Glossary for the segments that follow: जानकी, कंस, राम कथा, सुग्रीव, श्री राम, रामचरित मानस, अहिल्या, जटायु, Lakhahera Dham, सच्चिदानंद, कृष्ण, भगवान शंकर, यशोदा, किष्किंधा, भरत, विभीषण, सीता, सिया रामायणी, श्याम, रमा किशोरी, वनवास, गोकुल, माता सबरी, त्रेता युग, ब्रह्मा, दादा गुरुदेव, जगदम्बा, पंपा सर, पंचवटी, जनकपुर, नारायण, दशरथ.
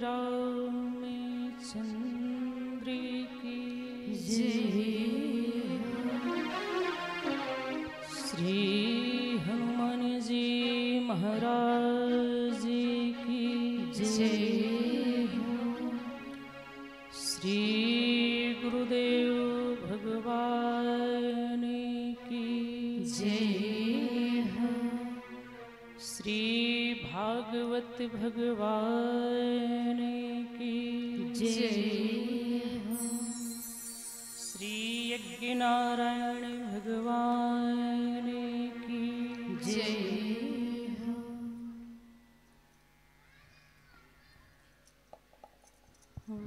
श्री हनुमान जी महाराज की जय हो। श्री गुरुदेव भगवान की जय हो। श्री भागवत भगवान की जय हो। श्री यज्ञ नारायण भगवान की जय हो।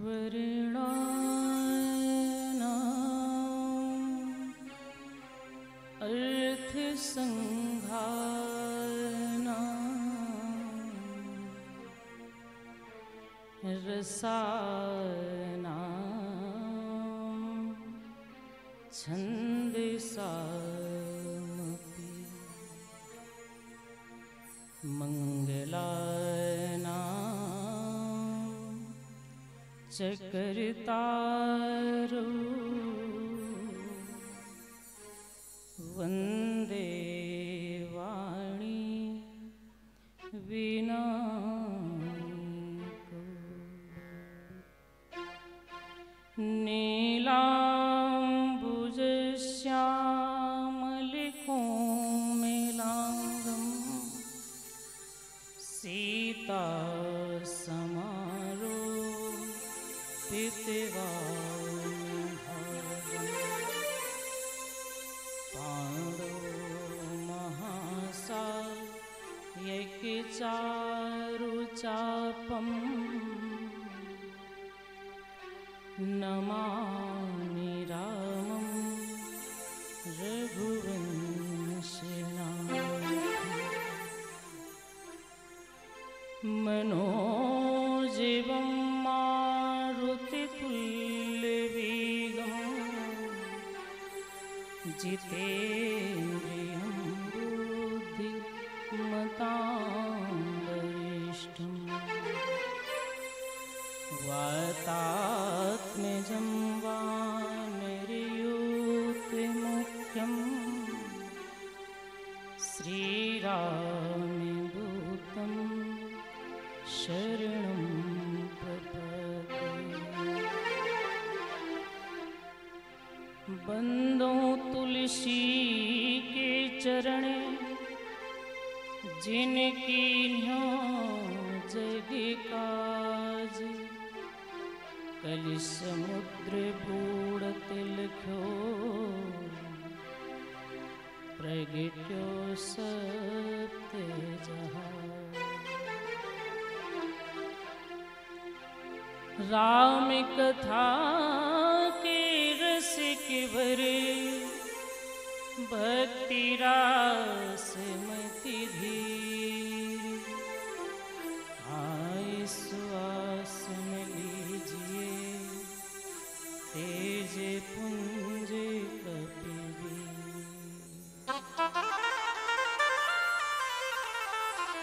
वरुणा अर्थ संघाना रसाना छंद सामपि मंगलाना चक्रतारो वंदे वाणी विना नीलांबुज श्यामल कोमलांगं सीता समारोपित चारुचापम नमामि रामं रघुवंशनां मनोजीवं मारुतितुल्यवेगं जितेन्द्रियं बुद्धिमतां वातात्मजं वानरयोत्मुख्यं श्रीरामदूतं शरणं प्रपद्ये। बंदो तुलसी के चरण जिनकी जग काज कल समुद्र बूढ़ तिलख्यो प्रगट्यो सत्य जहां। राम कथा के रसिक भरे भक्ति रास मति धीर। आए श्वास में लीजिए तेज पुंज कपिवीर।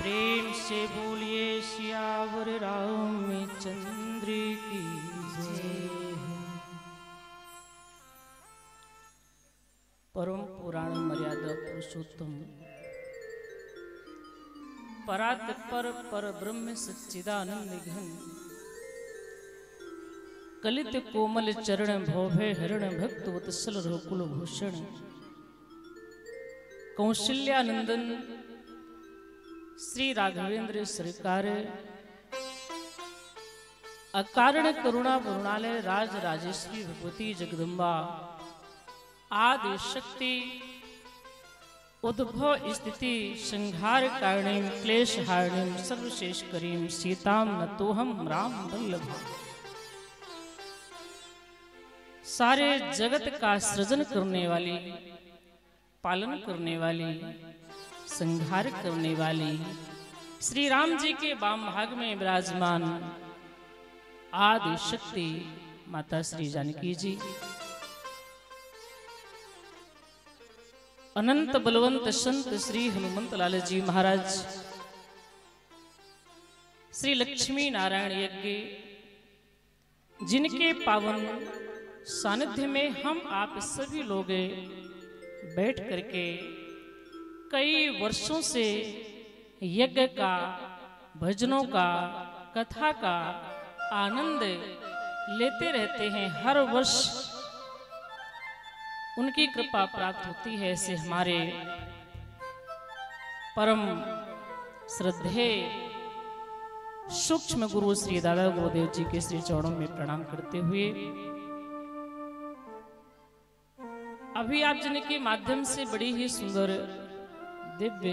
प्रेम से बोलिए श्यावर रामचंद्र की जय। परम पुराण मर्यादा पुरुषोत्तम परात्पर पर ब्रह्म सच्चिदानंद घन कलित कोमल चरण भवे हरण भक्त वत्सल रघुकुल भूषण कौशल्यानंदन श्री राघवेंद्र सरकार अकारण करुणा करुणालय राज राजेश्वरी भगवती जगदम्बा आदिशक्ति उद्भव स्थिति संहार कारणीम क्लेश हारणीम सर्वशेष करीम सीताम नतोहम राम वल्लभ। सारे जगत का सृजन करने वाली, पालन करने वाली, संहार करने वाली श्री राम जी के वाम भाग में विराजमान आदिशक्ति माता श्री जानकी जी अनंत बलवंत संत श्री हनुमंत लाल जी महाराज श्री लक्ष्मी नारायण यज्ञ जिनके पावन सानिध्य में हम आप सभी लोग बैठ करके कई वर्षों से यज्ञ का, भजनों का, कथा का आनंद लेते रहते हैं। हर वर्ष उनकी कृपा प्राप्त होती है। ऐसे हमारे परम श्रद्धेय सूक्ष्म गुरु श्री दादा गुरुदेव जी के श्री चरणों में प्रणाम करते हुए अभी आप जन के माध्यम से बड़ी ही सुंदर दिव्य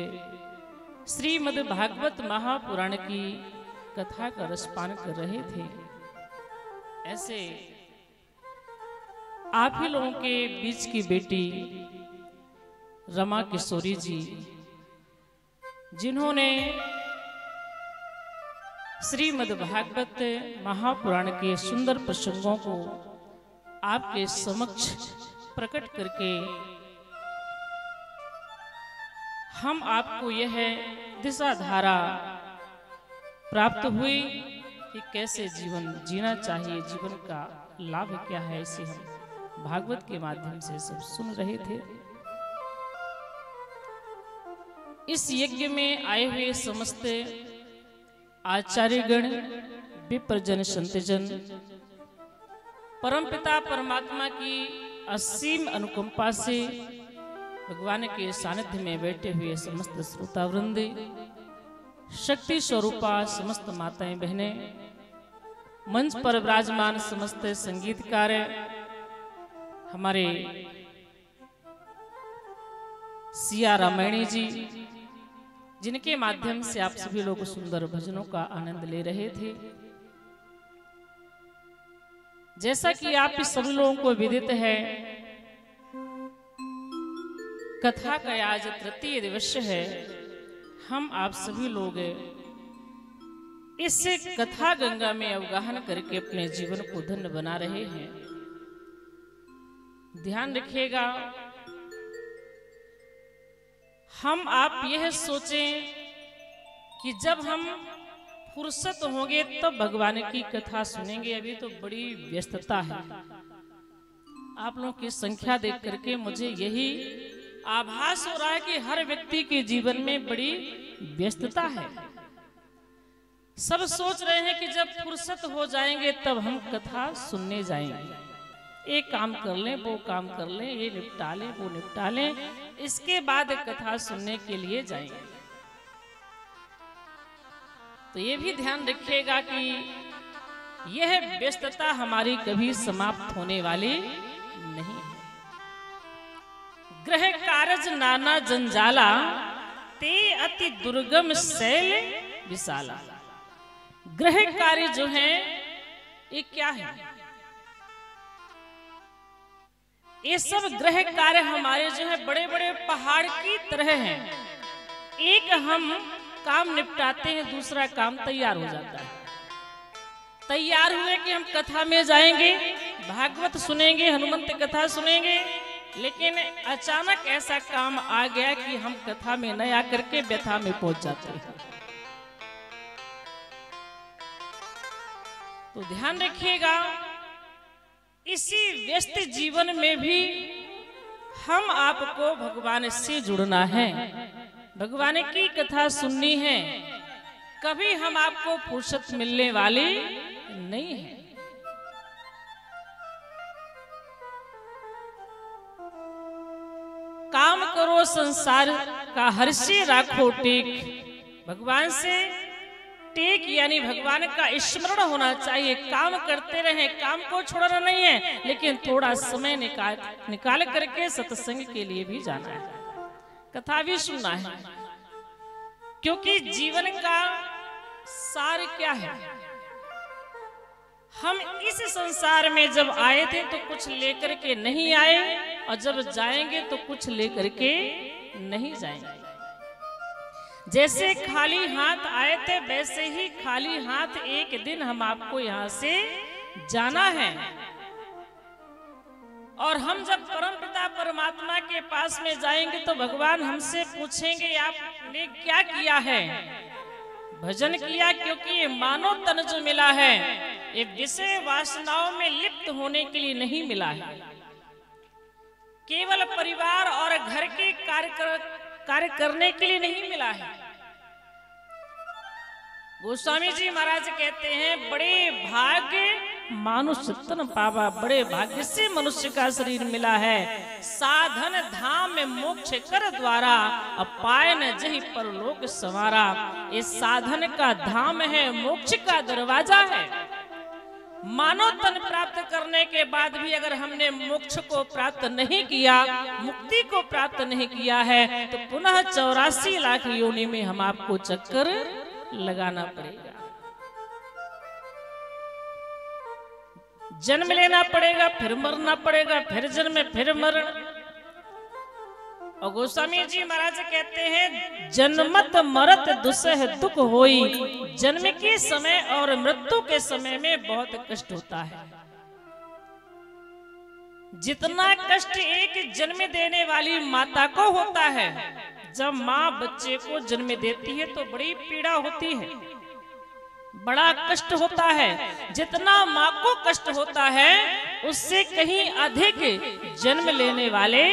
श्रीमद् भागवत महापुराण की कथा का रसपान कर रहे थे। ऐसे आप ही लोगों के बीच की बेटी रमा किशोरी जी, जिन्होंने श्रीमद् भागवत महापुराण के सुंदर प्रसंगों को आपके समक्ष प्रकट करके हम आपको यह दिशा धारा प्राप्त हुई कि कैसे जीवन जीना चाहिए, जीवन का लाभ क्या है, इसे हम भागवत के माध्यम से सब सुन रहे थे। इस यज्ञ में आए हुए समस्त आचार्यगण, विप्रजन, संतजन, परमपिता परमात्मा की असीम अनुकंपा से भगवान के सानिध्य में बैठे हुए समस्त श्रोतावृंद, शक्ति स्वरूपा समस्त माताएं बहनें, मंच पर विराजमान समस्त संगीतकार, हमारे सिया रामायणी जी, जिनके माध्यम से आप सभी लोग सुंदर भजनों का आनंद ले रहे थे। जैसा कि आप सभी लोगों को विदित है, कथा का आज तृतीय दिवस है। हम आप सभी लोग इस कथा गंगा में अवगाहन करके अपने जीवन को धन्य बना रहे हैं। ध्यान रखिएगा, हम आप यह सोचें कि जब हम फुर्सत होंगे तब तो भगवान की कथा सुनेंगे। अभी तो बड़ी व्यस्तता है। आप लोगों की संख्या देख करके मुझे यही आभास हो रहा है कि हर व्यक्ति के जीवन में बड़ी व्यस्तता है। सब सोच रहे हैं कि जब फुर्सत हो जाएंगे तब हम कथा सुनने जाएंगे, एक काम कर लें, वो काम कर लें, ये निपटा लें, वो निपटा लें, इसके बाद कथा सुनने के लिए जाएंगे। तो ये भी ध्यान रखिएगा कि यह व्यस्तता हमारी कभी समाप्त होने वाली नहीं है। ग्रह कारज नाना जंजाला, ते अति दुर्गम शैल विशाला। ग्रह कार्य जो है ये क्या है? ये सब ग्रह कार्य हमारे जो है बड़े बड़े पहाड़ की तरह हैं। एक हम काम निपटाते हैं, दूसरा काम तैयार हो जाता है। तैयार हुए कि हम कथा में जाएंगे, भागवत सुनेंगे, हनुमंत कथा सुनेंगे, लेकिन अचानक ऐसा काम आ गया कि हम कथा में न आकर के व्यथा में पहुंच जाते हैं। तो ध्यान रखिएगा, इसी व्यस्त जीवन में भी हम आपको भगवान से जुड़ना है, भगवान की कथा सुननी है। कभी हम आपको फुर्सत मिलने वाली नहीं है। काम करो संसार का हर्षे राखो टेक। भगवान से टेक यानी भगवान का स्मरण होना चाहिए। काम करते रहे, काम को छोड़ना नहीं है, लेकिन थोड़ा समय निकाल करके सत्संग के लिए भी जाना है, कथा भी सुनना है। क्योंकि जीवन का सार क्या है? हम इस संसार में जब आए थे तो कुछ लेकर के नहीं आए, और जब जाएंगे तो कुछ लेकर के नहीं जाएंगे। जैसे खाली हाथ आए थे वैसे ही खाली हाथ एक दिन हम आपको यहाँ से जाना है। और हम जब परमपिता परमात्मा के पास में जाएंगे तो भगवान हमसे पूछेंगे आपने क्या किया है। भजन किया, क्योंकि मानो तन जो मिला है ये विषय वासनाओं में लिप्त होने के लिए नहीं मिला है। केवल परिवार और घर के कार्य करने के लिए नहीं मिला है। गोस्वामी जी महाराज कहते हैं, बड़े भाग्य मानुष तन पावा, बड़े भाग्य से मनुष्य का शरीर मिला है। साधन धाम में मोक्ष कर द्वारा, अपाय न जही परलोक संवारा। ये साधन का धाम है, मोक्ष का दरवाजा है। मानव तन प्राप्त करने के बाद भी अगर हमने मोक्ष को प्राप्त नहीं किया, मुक्ति को प्राप्त नहीं किया है, तो पुनः 84 लाख योनि में हम आपको चक्कर लगाना पड़ेगा, जन्म लेना पड़ेगा, फिर मरना पड़ेगा, फिर जन्म, फिर मरण। और गोस्वामी जी महाराज कहते हैं, जन्मत मरत दुसह दुख होई। जन्म के समय और मृत्यु के समय में बहुत कष्ट होता है। जितना कष्ट एक जन्म देने वाली माता को होता है, जब माँ बच्चे को जन्म देती है तो बड़ी पीड़ा होती है, बड़ा कष्ट होता है। जितना माँ को कष्ट होता है, उससे कहीं अधिक जन्म लेने वाले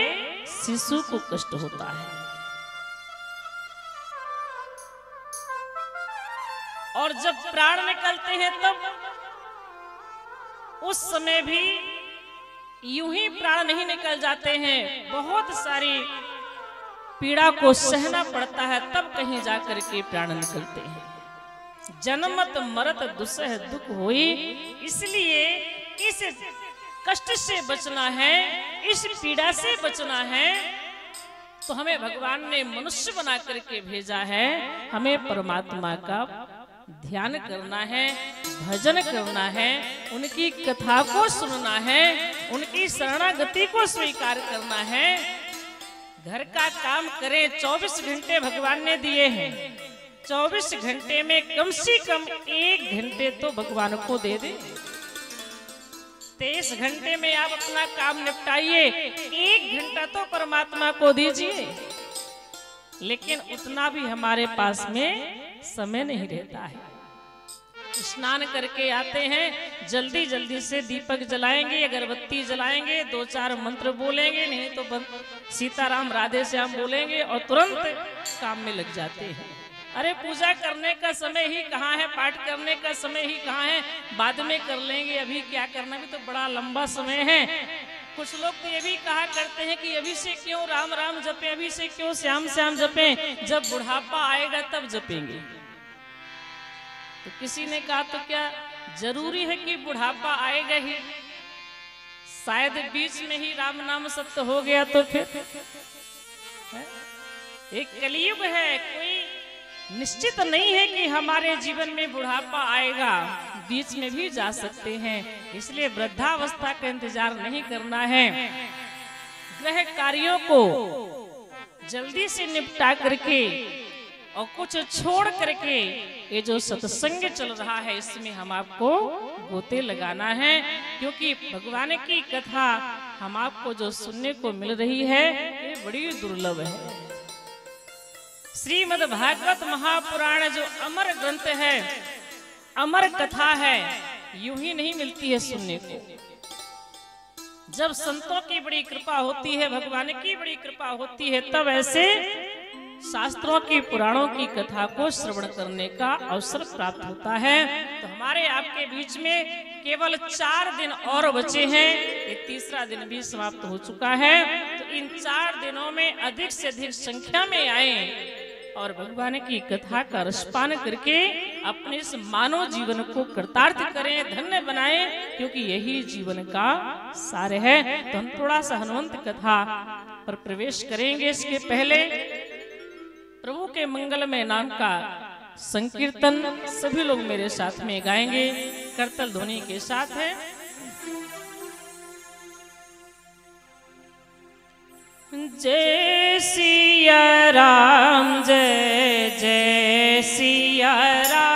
शिशु को कष्ट होता है। और जब प्राण निकलते हैं तब उस समय भी यूं ही प्राण नहीं निकल जाते हैं, बहुत सारी पीड़ा को सहना पड़ता है, तब कहीं जाकर के प्राण निकलते हैं। जन्मत मरत दुसह दुख होई। इसलिए इस कष्ट से बचना है, इस पीड़ा से बचना है, तो हमें भगवान ने मनुष्य बना करके भेजा है। हमें परमात्मा का ध्यान करना है, भजन करना है, उनकी कथा को सुनना है, उनकी शरणागति को स्वीकार करना है। घर का काम करें, 24 घंटे भगवान ने दिए हैं, 24 घंटे में कम से कम 1 घंटे तो भगवान को दे दें। 23 घंटे में आप अपना काम निपटाइए, 1 घंटा तो परमात्मा को दीजिए। लेकिन उतना भी हमारे पास में समय नहीं रहता है। स्नान करके आते हैं, जल्दी जल्दी से दीपक जलाएंगे, अगरबत्ती जलाएंगे, 2-4 मंत्र बोलेंगे, नहीं तो सीताराम राधे श्याम बोलेंगे और तुरंत काम में लग जाते हैं। अरे पूजा करने का समय ही कहाँ है, पाठ करने का समय ही कहाँ है, बाद में कर लेंगे, अभी क्या करना, भी तो बड़ा लंबा समय है। कुछ लोग तो ये भी कहा करते हैं कि अभी से क्यों राम राम जपें, अभी से क्यों श्याम श्याम जपें, जब बुढ़ापा आएगा तब जपेंगे। तो किसी ने कहा, तो क्या जरूरी है कि बुढ़ापा आएगा ही, शायद बीच में ही राम नाम सत्य हो गया तो फिर एक कलयुग है, कोई निश्चित नहीं है कि हमारे जीवन में बुढ़ापा आएगा, बीच में भी जा सकते हैं। इसलिए वृद्धावस्था का इंतजार नहीं करना है। गृह कार्यों को जल्दी से निपटा करके और कुछ छोड़ करके ये जो सत्संग चल रहा है, इसमें हम आपको गोते लगाना है, क्योंकि भगवान की कथा हम आपको जो सुनने को मिल रही है ये बड़ी दुर्लभ है। श्रीमद् भागवत महापुराण जो अमर ग्रंथ है, अमर कथा है, यूं ही नहीं मिलती है सुनने को। जब संतों की बड़ी कृपा होती है, भगवान की बड़ी कृपा होती है, तब ऐसे शास्त्रों की पुराणों की कथा को श्रवण करने का अवसर प्राप्त होता है। तो हमारे आपके बीच में केवल 4 दिन और बचे हैं, ये 3रा दिन भी समाप्त हो चुका है। तो इन 4 दिनों में अधिक से अधिक संख्या में आए और भगवान की कथा का रसपान करके अपने इस मानव जीवन को कृतार्थ करें, धन्य बनाएं, क्योंकि यही जीवन का सार है। तो हम थोड़ा सा हनुमंत कथा पर प्रवेश करेंगे। इसके पहले प्रभु के मंगल में नाम का संकीर्तन सभी लोग मेरे साथ में गाएंगे, करतल ध्वनि के साथ है। जय सिया राम, जय जय सिया राम।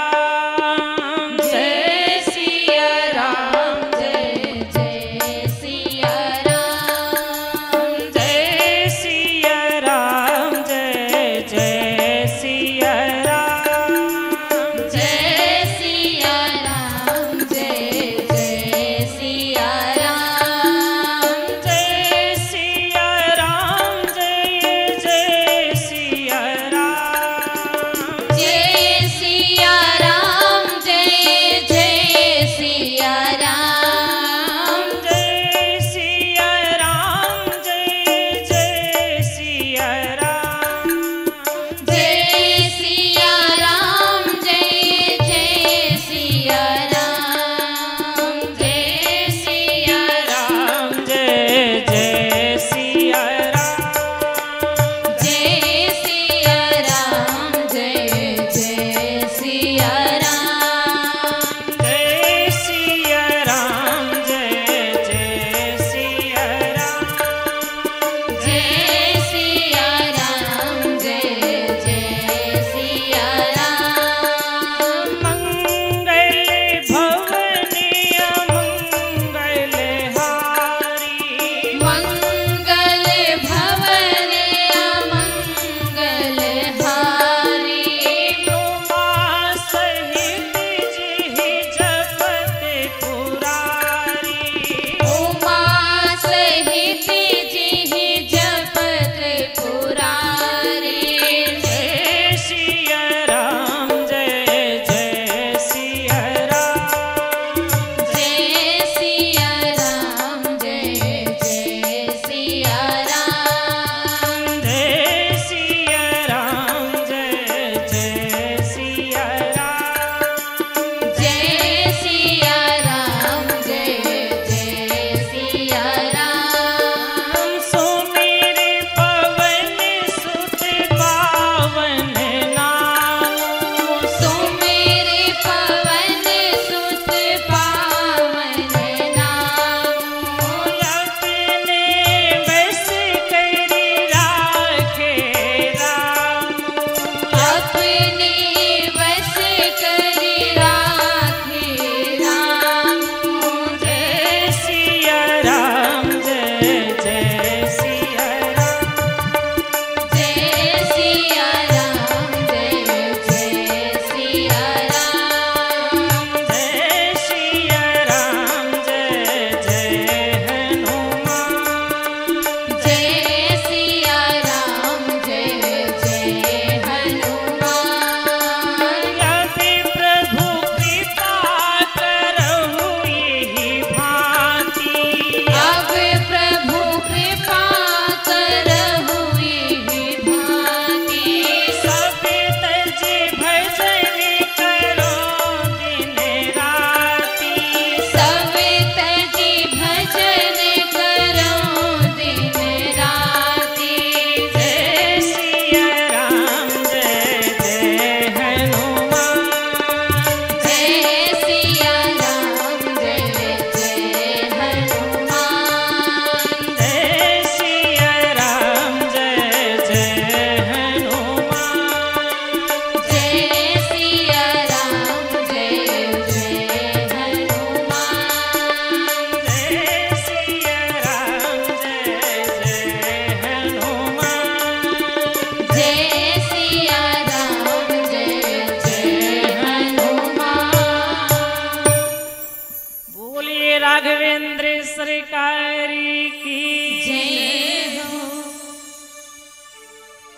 सरकारी की जय हो।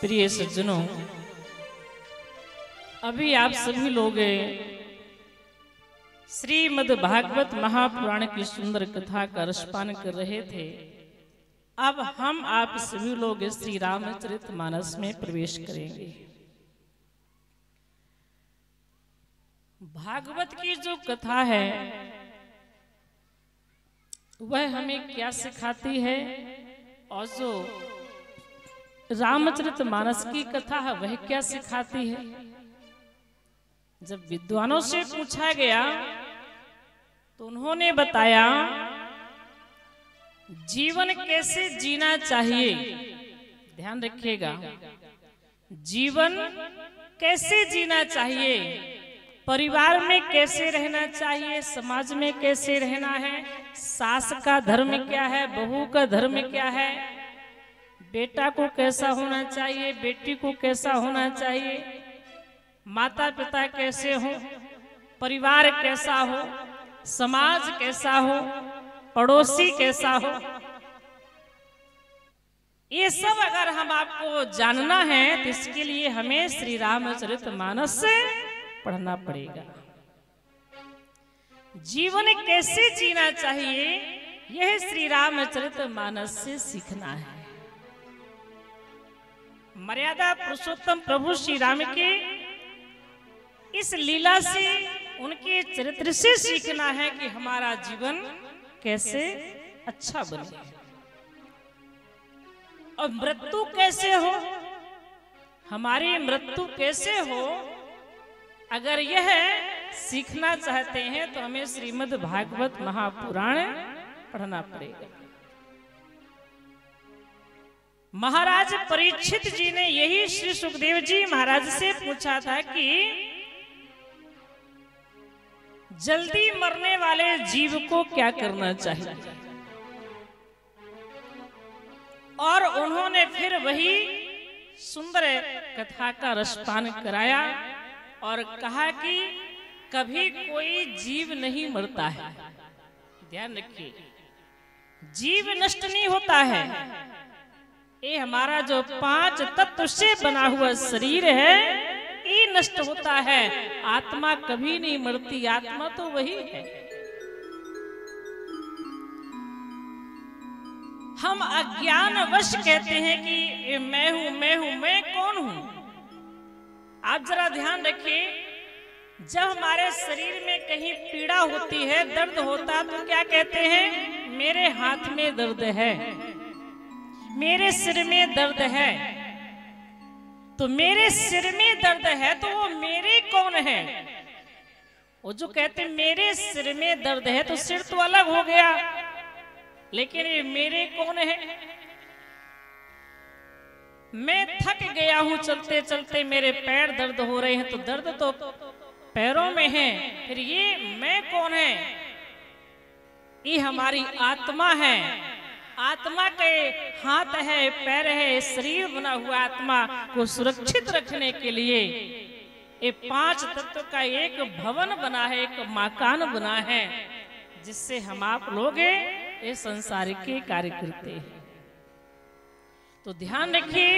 प्रिय सज्जनों, अभी आप सभी लोग श्रीमद् भागवत महापुराण की सुंदर कथा का रसपान कर रहे थे। अब हम आप सभी लोग श्री रामचरित मानस में प्रवेश करेंगे। भागवत की जो कथा है वह हमें क्या सिखाती है और जो रामचरित मानस की कथा है वह क्या सिखाती है। जब विद्वानों से पूछा गया तो उन्होंने बताया जीवन कैसे जीना चाहिए। ध्यान रखिएगा, जीवन कैसे जीना चाहिए, परिवार में कैसे रहना चाहिए, समाज में कैसे रहना है, सास का धर्म क्या है, बहू का धर्म क्या है, बेटा को कैसा होना चाहिए, बेटी को कैसा होना चाहिए, माता पिता कैसे हो, परिवार कैसा हो, समाज कैसा हो, पड़ोसी कैसा हो, ये सब अगर हम आपको जानना है तो इसके लिए हमें श्री रामचरित मानस पढ़ना पड़ेगा। जीवन कैसे जीना चाहिए यह श्री रामचरित मानस से सीखना है। मर्यादा पुरुषोत्तम प्रभु श्री राम के इस लीला से, उनके चरित्र से सीखना है कि हमारा जीवन कैसे अच्छा बने और मृत्यु कैसे हो, हमारी मृत्यु कैसे हो। अगर यह सीखना चाहते हैं तो हमें श्रीमद् भागवत महापुराण पढ़ना पड़ेगा। महाराज परीक्षित जी ने यही श्री सुखदेव जी महाराज से पूछा था कि जल्दी मरने वाले जीव को क्या करना चाहिए, और उन्होंने फिर वही सुंदर कथा का रसपान कराया और कहा कि कभी कोई जीव नहीं मरता है। ध्यान रखिए, जीव नष्ट नहीं होता है। ये हमारा जो 5 तत्व से बना हुआ शरीर है ये नष्ट होता है, आत्मा कभी नहीं मरती, आत्मा तो वही है। हम अज्ञानवश कहते हैं कि मैं कौन हूं। आप जरा ध्यान रखिए, जब हमारे शरीर में कहीं पीड़ा होती है, दर्द होता है, तो क्या कहते हैं, मेरे हाथ में दर्द है, मेरे सिर में दर्द है। तो मेरे सिर में दर्द है तो वो मेरे कौन है? वो जो कहते मेरे सिर में दर्द है तो सिर तो अलग हो गया, लेकिन ये मेरे कौन है? मैं थक गया हूं चलते चलते, मेरे पैर दर्द हो रहे हैं तो दर्द तो पैरों में है, फिर ये मैं कौन है? ये हमारी आत्मा है, आत्मा के हाथ है, पैर है, शरीर बना हुआ। आत्मा को सुरक्षित रखने के लिए ये 5 तत्व का एक भवन बना है, एक मकान बना है, जिससे हम आप लोग ये संसार के कार्य करते हैं। तो ध्यान रखिए,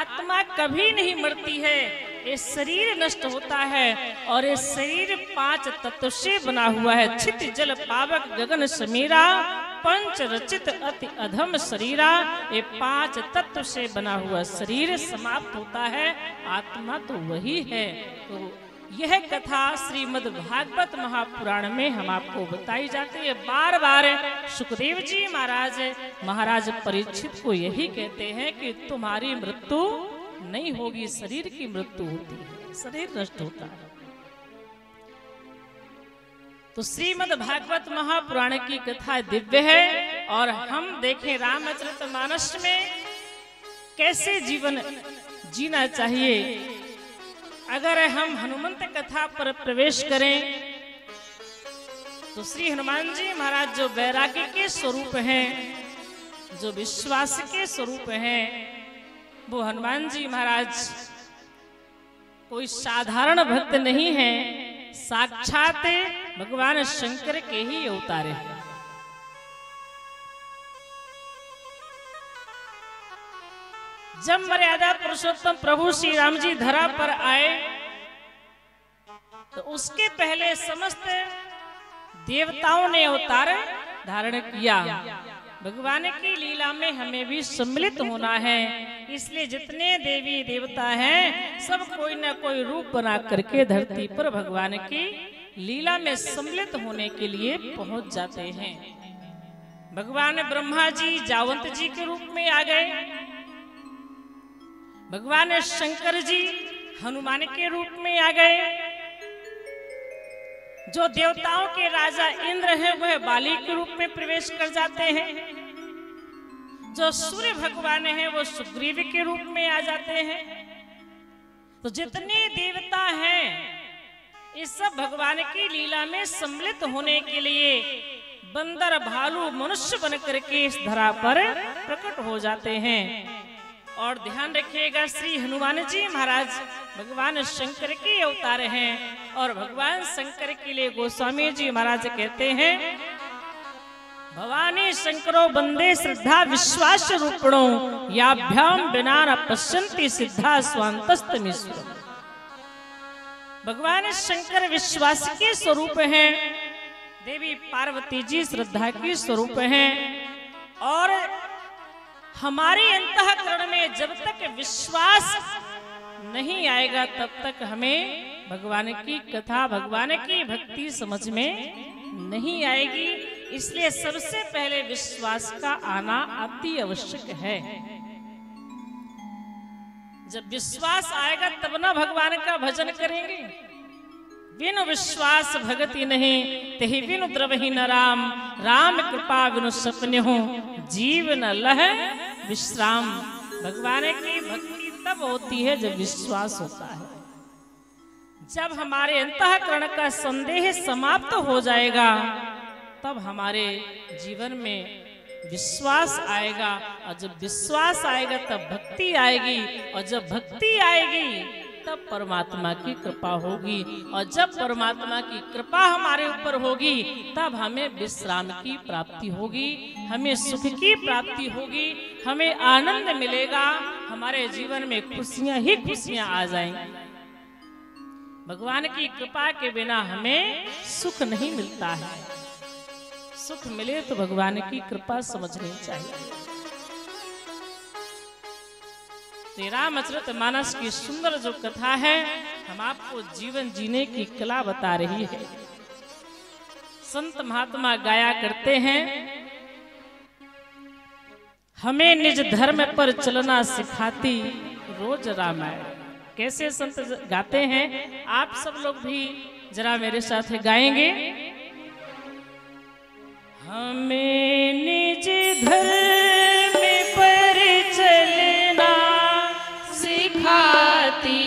आत्मा कभी नहीं मरती है, ये शरीर नष्ट होता है और ये शरीर 5 तत्व से बना हुआ है। क्षित जल पावक गगन समीरा, पंच रचित अति अधम शरीरा। ये 5 तत्व से बना हुआ शरीर समाप्त होता है, आत्मा तो वही है। तो यह कथा श्रीमद् भागवत महापुराण में हम आपको बताई जाती है। बार बार सुखदेव जी महाराज महाराज परीक्षित को यही कहते हैं कि तुम्हारी मृत्यु नहीं होगी, शरीर की मृत्यु होती है, शरीर नष्ट होता है। तो श्रीमद् भागवत महापुराण की कथा दिव्य है और हम देखें रामचरितमानस में कैसे जीवन जीना चाहिए। अगर हम हनुमंत कथा पर प्रवेश करें तो श्री हनुमान जी महाराज जो वैरागी के स्वरूप हैं, जो विश्वास के स्वरूप हैं, वो हनुमान जी महाराज कोई साधारण भक्त नहीं है, साक्षात भगवान शंकर के ही अवतार हैं। जब मर्यादा पुरुषोत्तम प्रभु श्री राम जी धरा पर आए तो उसके पहले समस्त देवताओं ने अवतार धारण किया। भगवान की लीला में हमें भी सम्मिलित होना है, इसलिए जितने देवी देवता हैं सब कोई ना कोई रूप बना करके धरती पर भगवान की लीला में सम्मिलित होने के लिए पहुंच जाते हैं। भगवान ब्रह्मा जी जावंत जी के रूप में आ गए, भगवान शंकर जी हनुमान के रूप में आ गए, जो देवताओं के राजा इंद्र हैं वह बाली के रूप में प्रवेश कर जाते हैं, जो सूर्य भगवान हैं वो सुग्रीव के रूप में आ जाते हैं। तो जितने देवता हैं इस सब भगवान की लीला में सम्मिलित होने के लिए बंदर भालू मनुष्य बनकर के इस धरा पर प्रकट हो जाते हैं। और ध्यान रखिएगा, श्री हनुमान जी महाराज भगवान शंकर के अवतार हैं और भगवान शंकर के लिए गोस्वामी जी महाराज कहते हैं, भवानी शंकरो बंदे श्रद्धा विश्वास रूपणो याभ्याम बिना न पश्यन्ति सिद्धा स्वांतस्तमीश्वर। भगवान शंकर विश्वास के स्वरूप हैं, देवी पार्वती जी श्रद्धा के स्वरूप हैं। और हमारे अंतःकरण में जब तक विश्वास नहीं आएगा तब तक हमें भगवान की कथा, भगवान की भक्ति समझ में नहीं आएगी। इसलिए सबसे पहले विश्वास का आना अति आवश्यक है। जब विश्वास आएगा तब ना भगवान का भजन करेंगे। बिनु विश्वास भगति नहीं, तेहि बिनु द्रवहि न राम, राम कृपा बिनु सपने हो जीव न लह विश्राम। भगवान की भक्ति तब होती है जब विश्वास होता है। जब हमारे अंतःकरण का संदेह समाप्त हो जाएगा तब हमारे जीवन में विश्वास आएगा, और जब विश्वास आएगा तब भक्ति आएगी, और जब भक्ति आएगी तब परमात्मा की कृपा होगी, और जब परमात्मा की कृपा हमारे ऊपर होगी तब हमें विश्राम की प्राप्ति होगी, हमें सुख की प्राप्ति होगी, हमें आनंद मिलेगा, हमारे जीवन में खुशियां ही खुशियां आ जाएंगी। भगवान की कृपा के बिना हमें सुख नहीं मिलता है। सुख मिले तो भगवान की कृपा समझनी चाहिए। श्री रामचरित मानस की सुंदर जो कथा है हम आपको जीवन जीने की कला बता रही है। संत महात्मा गाया करते हैं, हमें निज धर्म पर चलना सिखाती रोज रामायण। कैसे संत गाते हैं, आप सब लोग भी जरा मेरे साथ गाएंगे। हमें निज धर्म पर चलना सिखाती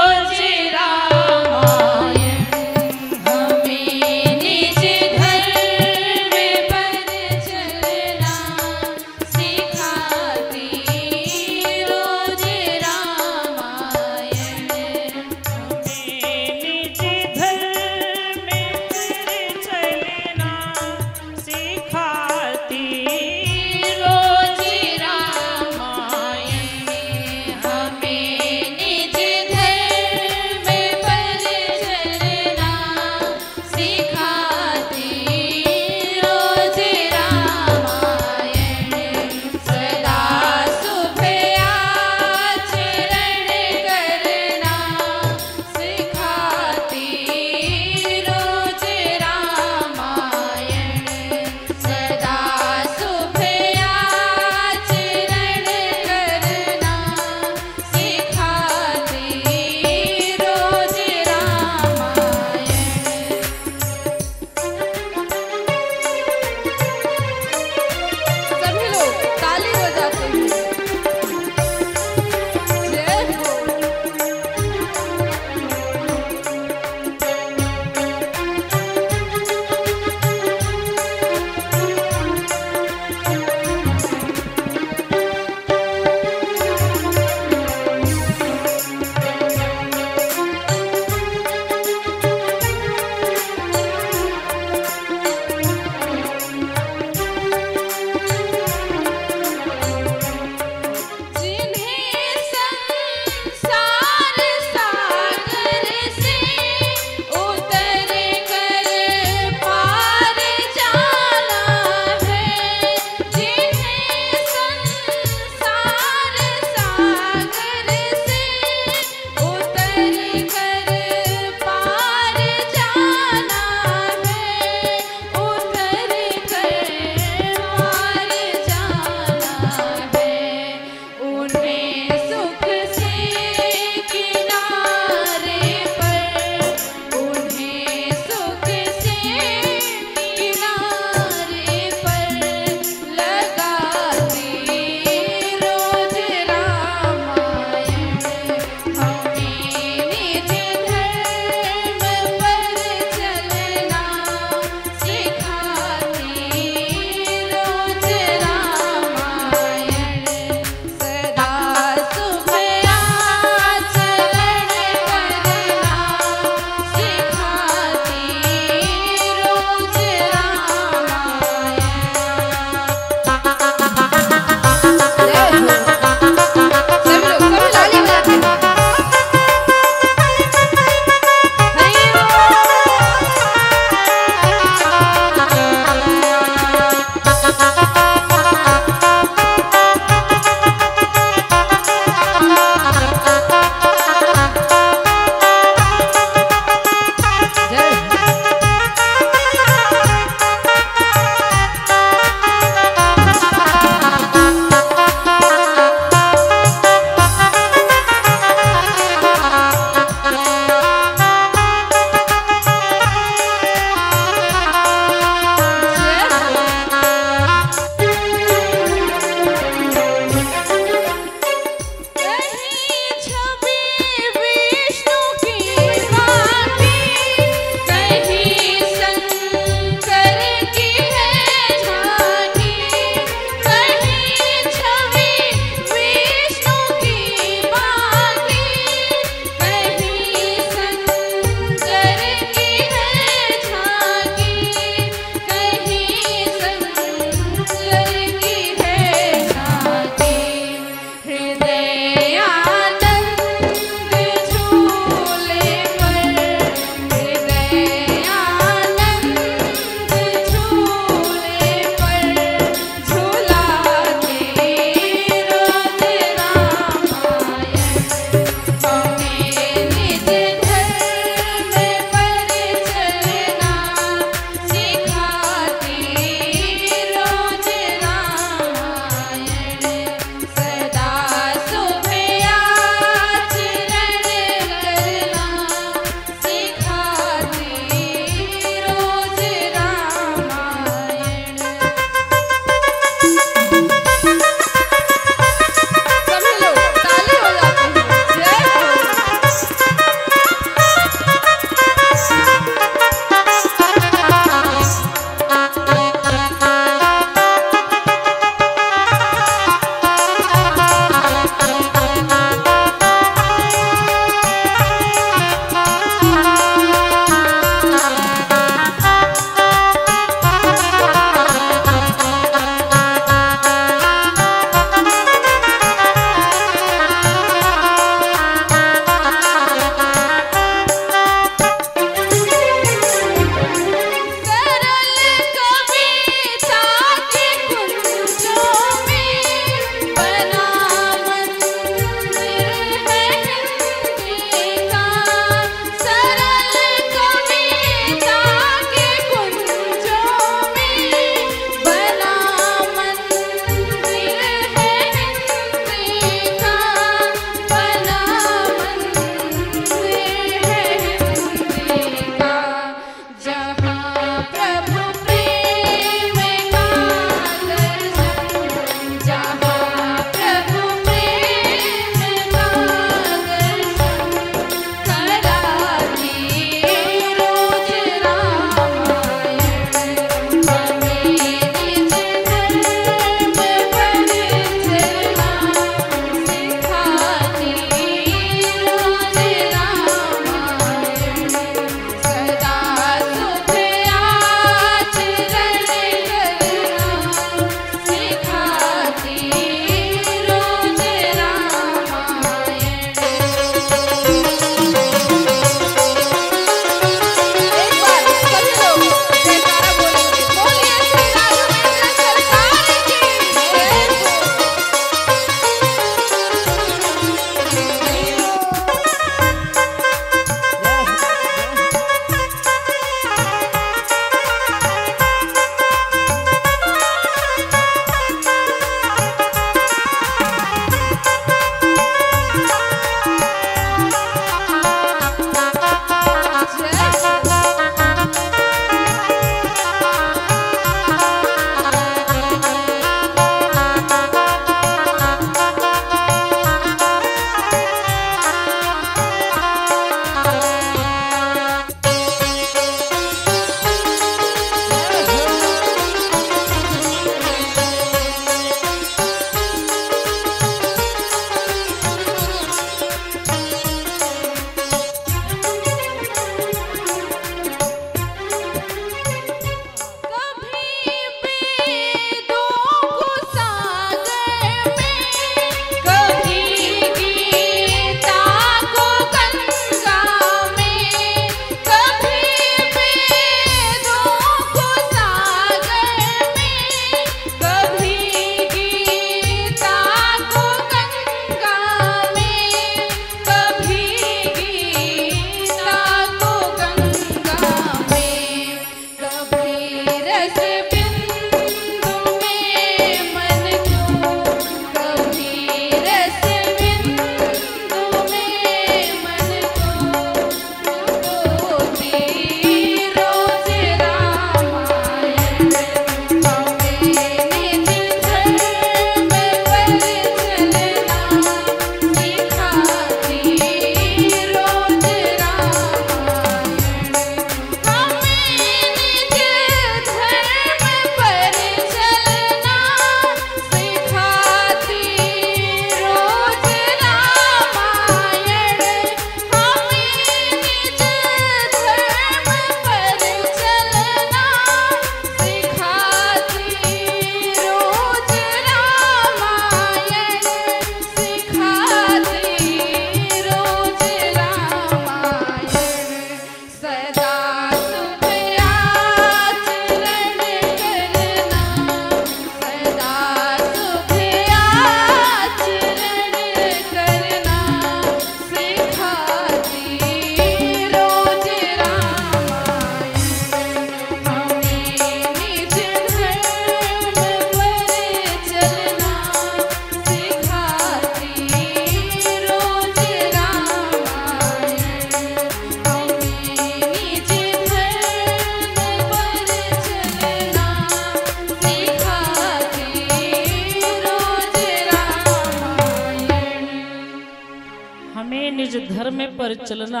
पर चलना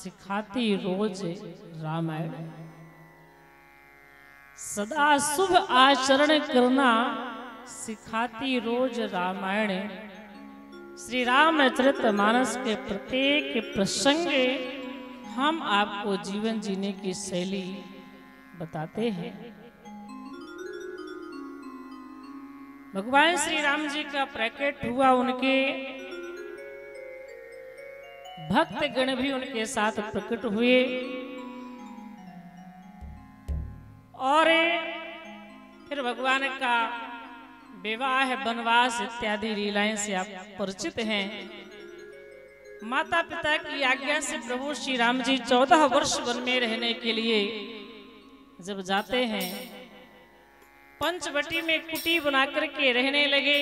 सिखाती रोज रामायण, सदा शुभ आचरण करना सिखाती रोज रामायण। श्री रामचरित मानस के प्रत्येक प्रसंग हम आपको जीवन जीने की शैली बताते हैं। भगवान श्री राम जी का प्रकट हुआ, उनके भक्त गण भी उनके साथ प्रकट हुए और फिर भगवान का विवाह, वनवास इत्यादि लीलाएं से आप परिचित हैं। माता पिता की आज्ञा से प्रभु श्री राम जी 14 वर्ष वन में रहने के लिए जब जाते हैं, पंचवटी में कुटी बनाकर के रहने लगे।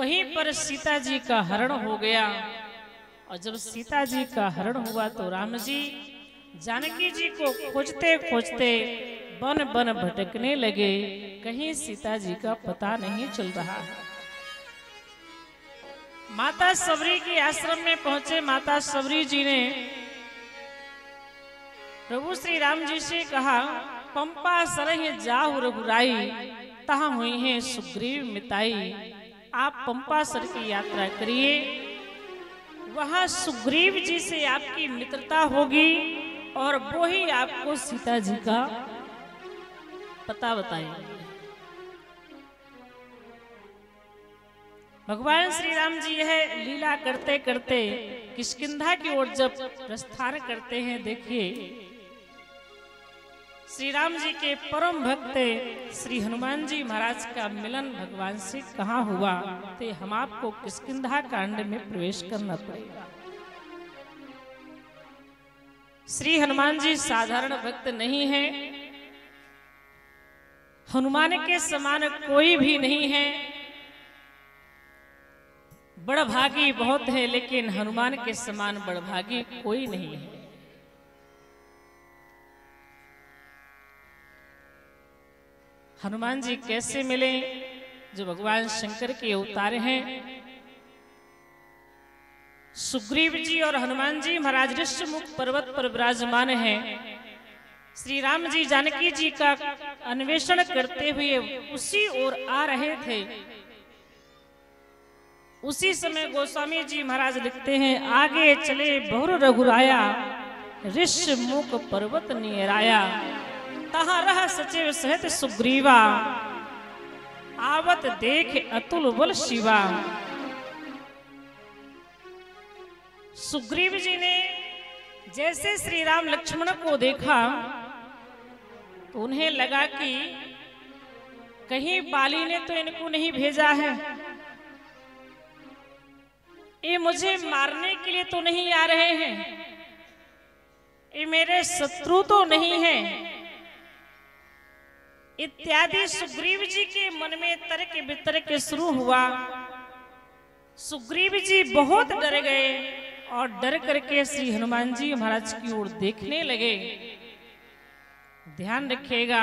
वहीं पर सीता जी का हरण हो गया और जब सीता जी का हरण हुआ तो राम जी जानकी जी को खोजते खोजते बन बन भटकने लगे, कहीं सीता जी का पता नहीं चल रहा। माता सबरी के आश्रम में पहुंचे, माता सबरी जी ने प्रभु श्री राम जी से कहा, पंपा सरह जाहु रघुराई तहा हुई है सुग्रीव मिताई। आप पंपा सर की यात्रा करिए, वहां सुग्रीव जी से आपकी मित्रता होगी और वो ही आपको सीता जी का पता बताएंगे। भगवान श्री राम जी यह लीला करते करते किष्किंधा की ओर जब प्रस्थान करते हैं, देखिए श्री राम जी के परम भक्त श्री हनुमान जी महाराज का मिलन भगवान से कहाँ हुआ, तो हम आपको किष्किंधा कांड में प्रवेश करना पड़ेगा। श्री हनुमान जी साधारण भक्त नहीं है, हनुमान के समान कोई भी नहीं है। बड़भागी बहुत है लेकिन हनुमान के समान बड़भागी कोई नहीं है। हनुमान जी कैसे मिले, जो भगवान शंकर के अवतार हैं। सुग्रीव जी और हनुमान जी महाराज ऋष्यमुख पर्वत पर विराजमान हैं। श्री राम जी जानकी जी का अन्वेषण करते हुए उसी ओर आ रहे थे। उसी समय गोस्वामी जी महाराज लिखते हैं, आगे चले बहुर रघुराया ऋष्यमुख पर्वत निराया तहा रह सचिव सहित सुग्रीवा आवत देख अतुल बल शिवा। सुग्रीव जी ने जैसे श्री राम लक्ष्मण को देखा तो उन्हें लगा कि कहीं बाली ने तो इनको नहीं भेजा है, ये मुझे मारने के लिए तो नहीं आ रहे हैं, ये मेरे शत्रु तो नहीं है इत्यादि। सुग्रीव जी के मन में तर्क वितर्क शुरू हुआ। सुग्रीव जी बहुत डर गए और डर करके श्री हनुमान जी महाराज की ओर देखने लगे। ध्यान रखिएगा,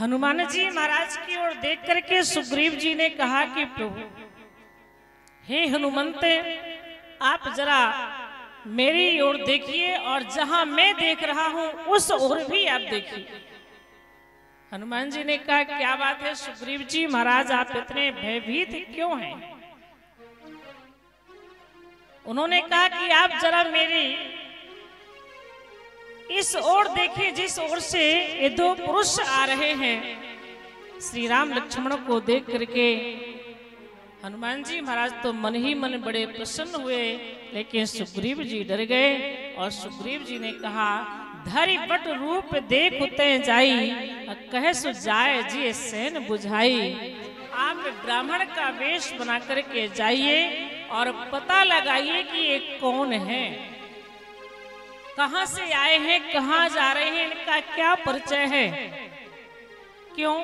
हनुमान जी महाराज की ओर देख करके सुग्रीव जी ने कहा कि प्रभु हे हनुमंते, आप जरा मेरी ओर देखिए और जहां मैं देख रहा हूं उस ओर भी आप देखिए। हनुमान जी ने कहा, क्या बात है सुग्रीव जी महाराज, आप इतने भयभीत क्यों हैं? उन्होंने कहा कि आप जरा मेरी इस ओर देखिए जिस ओर से ये 2 पुरुष आ रहे हैं। श्री राम लक्ष्मण को देख करके हनुमान जी महाराज तो मन ही मन बड़े प्रसन्न हुए, लेकिन सुग्रीव जी डर गए और सुग्रीव जी ने कहा, धरि पट रूप देखते जाई कह सु जाए जी सेन बुझाई। आप ब्राह्मण का वेश बना करके जाइए और पता लगाइए कि ये कौन है, कहां से आए हैं, कहां जा रहे हैं, इनका क्या परिचय है। क्यों?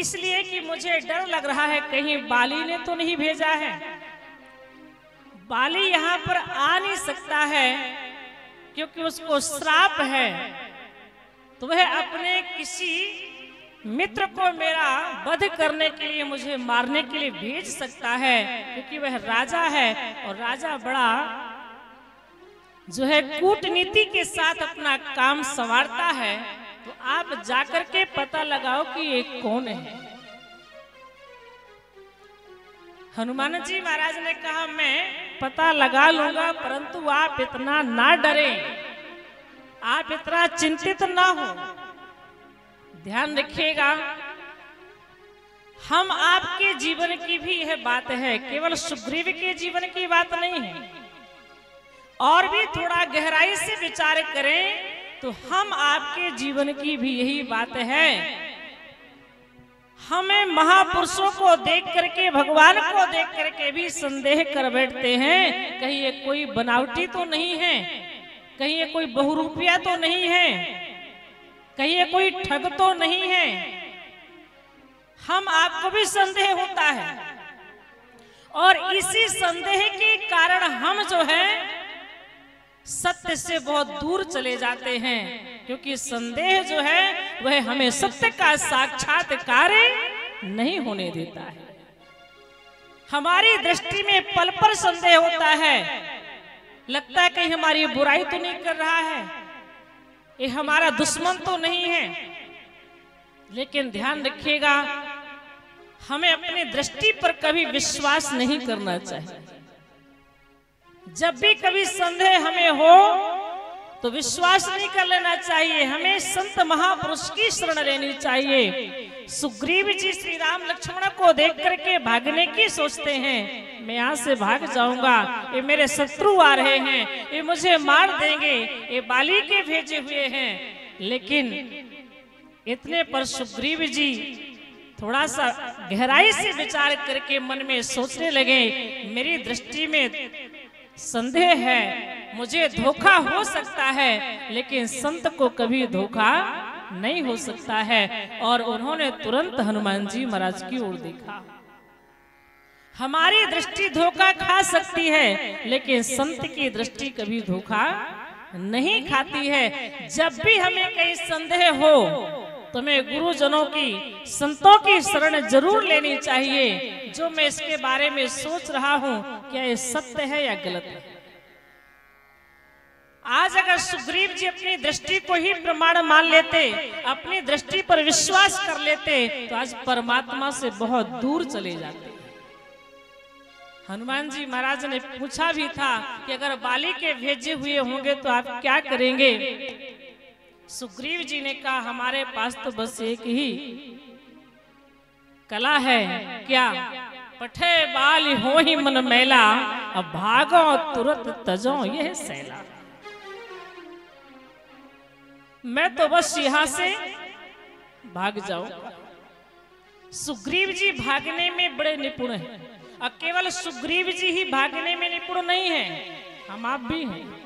इसलिए कि मुझे डर लग रहा है कहीं बाली ने तो नहीं भेजा है, बाली यहां पर आ नहीं सकता है क्योंकि उसको श्राप है, तो वह अपने किसी मित्र को मेरा वध करने के लिए, मुझे मारने के लिए भेज सकता है, क्योंकि वह राजा है और राजा बड़ा जो है कूटनीति के साथ अपना काम संवारता है। तो आप जाकर के पता लगाओ कि ये कौन है। हनुमान जी महाराज ने कहा मैं पता लगा लूंगा, परंतु आप इतना ना डरें, आप इतना चिंतित ना हो। ध्यान रखिएगा, हम आपके जीवन की भी यह बात है, केवल सुग्रीव के जीवन की बात नहीं है। और भी थोड़ा गहराई से विचार करें तो हम आपके जीवन की भी यही बात है। हमें महापुरुषों को देख करके, भगवान को देख करके भी संदेह कर बैठते हैं, कहीं ये कोई बनावटी तो नहीं है, कहीं ये कोई बहुरूपिया तो नहीं है, कहीं ये कोई ठग तो नहीं है। हम आपको भी संदेह होता है और इसी संदेह के कारण हम जो है सत्य से बहुत दूर चले जाते हैं, क्योंकि संदेह जो है वह हमें सत्य का साक्षात्कार नहीं होने देता है। हमारी दृष्टि में पल पर संदेह होता है, लगता है कहीं हमारी बुराई तो नहीं कर रहा है, ये हमारा दुश्मन तो नहीं है। लेकिन ध्यान रखिएगा, हमें अपनी दृष्टि पर कभी विश्वास नहीं करना चाहिए। जब भी कभी संदेह हमें हो तो विश्वास नहीं कर लेना चाहिए, हमें संत महापुरुष की शरण लेनी चाहिए। सुग्रीव जी श्री राम लक्ष्मण को देख करके भागने की सोचते हैं, मैं यहाँ से भाग जाऊंगा, ये मेरे शत्रु आ रहे हैं, ये मुझे मार देंगे, ये बाली के भेजे हुए हैं। लेकिन इतने पर सुग्रीव जी थोड़ा सा गहराई से विचार करके मन में सोचने लगे, मेरी दृष्टि में संदेह है, मुझे धोखा हो सकता है, लेकिन संत को कभी धोखा नहीं हो सकता है। और उन्होंने तुरंत हनुमान जी महाराज की ओर देखा। हमारी दृष्टि धोखा खा सकती है, लेकिन संत की दृष्टि कभी धोखा नहीं खाती है। जब भी हमें कहीं संदेह हो तो हमें गुरुजनों की, संतों की शरण जरूर लेनी चाहिए। जो मैं इसके बारे में सोच रहा हूं, क्या ये सत्य है या गलत है। आज अगर सुग्रीव जी अपनी दृष्टि को ही प्रमाण मान लेते, अपनी दृष्टि पर विश्वास कर लेते, तो आज परमात्मा से बहुत दूर चले जाते। हनुमान जी महाराज ने पूछा भी था कि अगर बाली के भेजे हुए होंगे तो आप क्या करेंगे। सुग्रीव जी ने कहा हमारे पास तो बस एक ही कला है, क्या पठे बाल हो ही मन मैला, अब भागो तुरंत तजो यह सैला। मैं तो बस यहां से भाग जाऊं। सुग्रीव जी भागने में बड़े निपुण हैं, और केवल सुग्रीव जी ही भागने में निपुण नहीं है, हम आप भी हैं।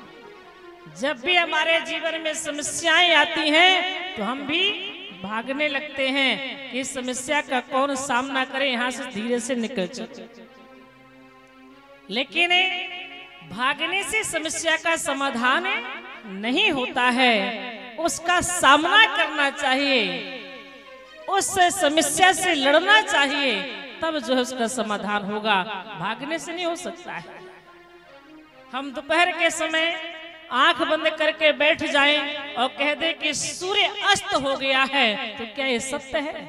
जब भी हमारे जीवन में समस्याएं आती हैं तो हम भी भागने लगते हैं कि इस समस्या का कौन सामना करे, यहां से धीरे से निकल चले। लेकिन भागने से समस्या का समाधान नहीं होता है, उसका सामना करना चाहिए, उस समस्या से लड़ना चाहिए, तब जो है उसका समाधान होगा, भागने से नहीं हो सकता है। हम दोपहर के समय आंख बंद करके बैठ जाएं और कह दे कि सूर्य अस्त हो गया है, तो क्या ये सत्य है।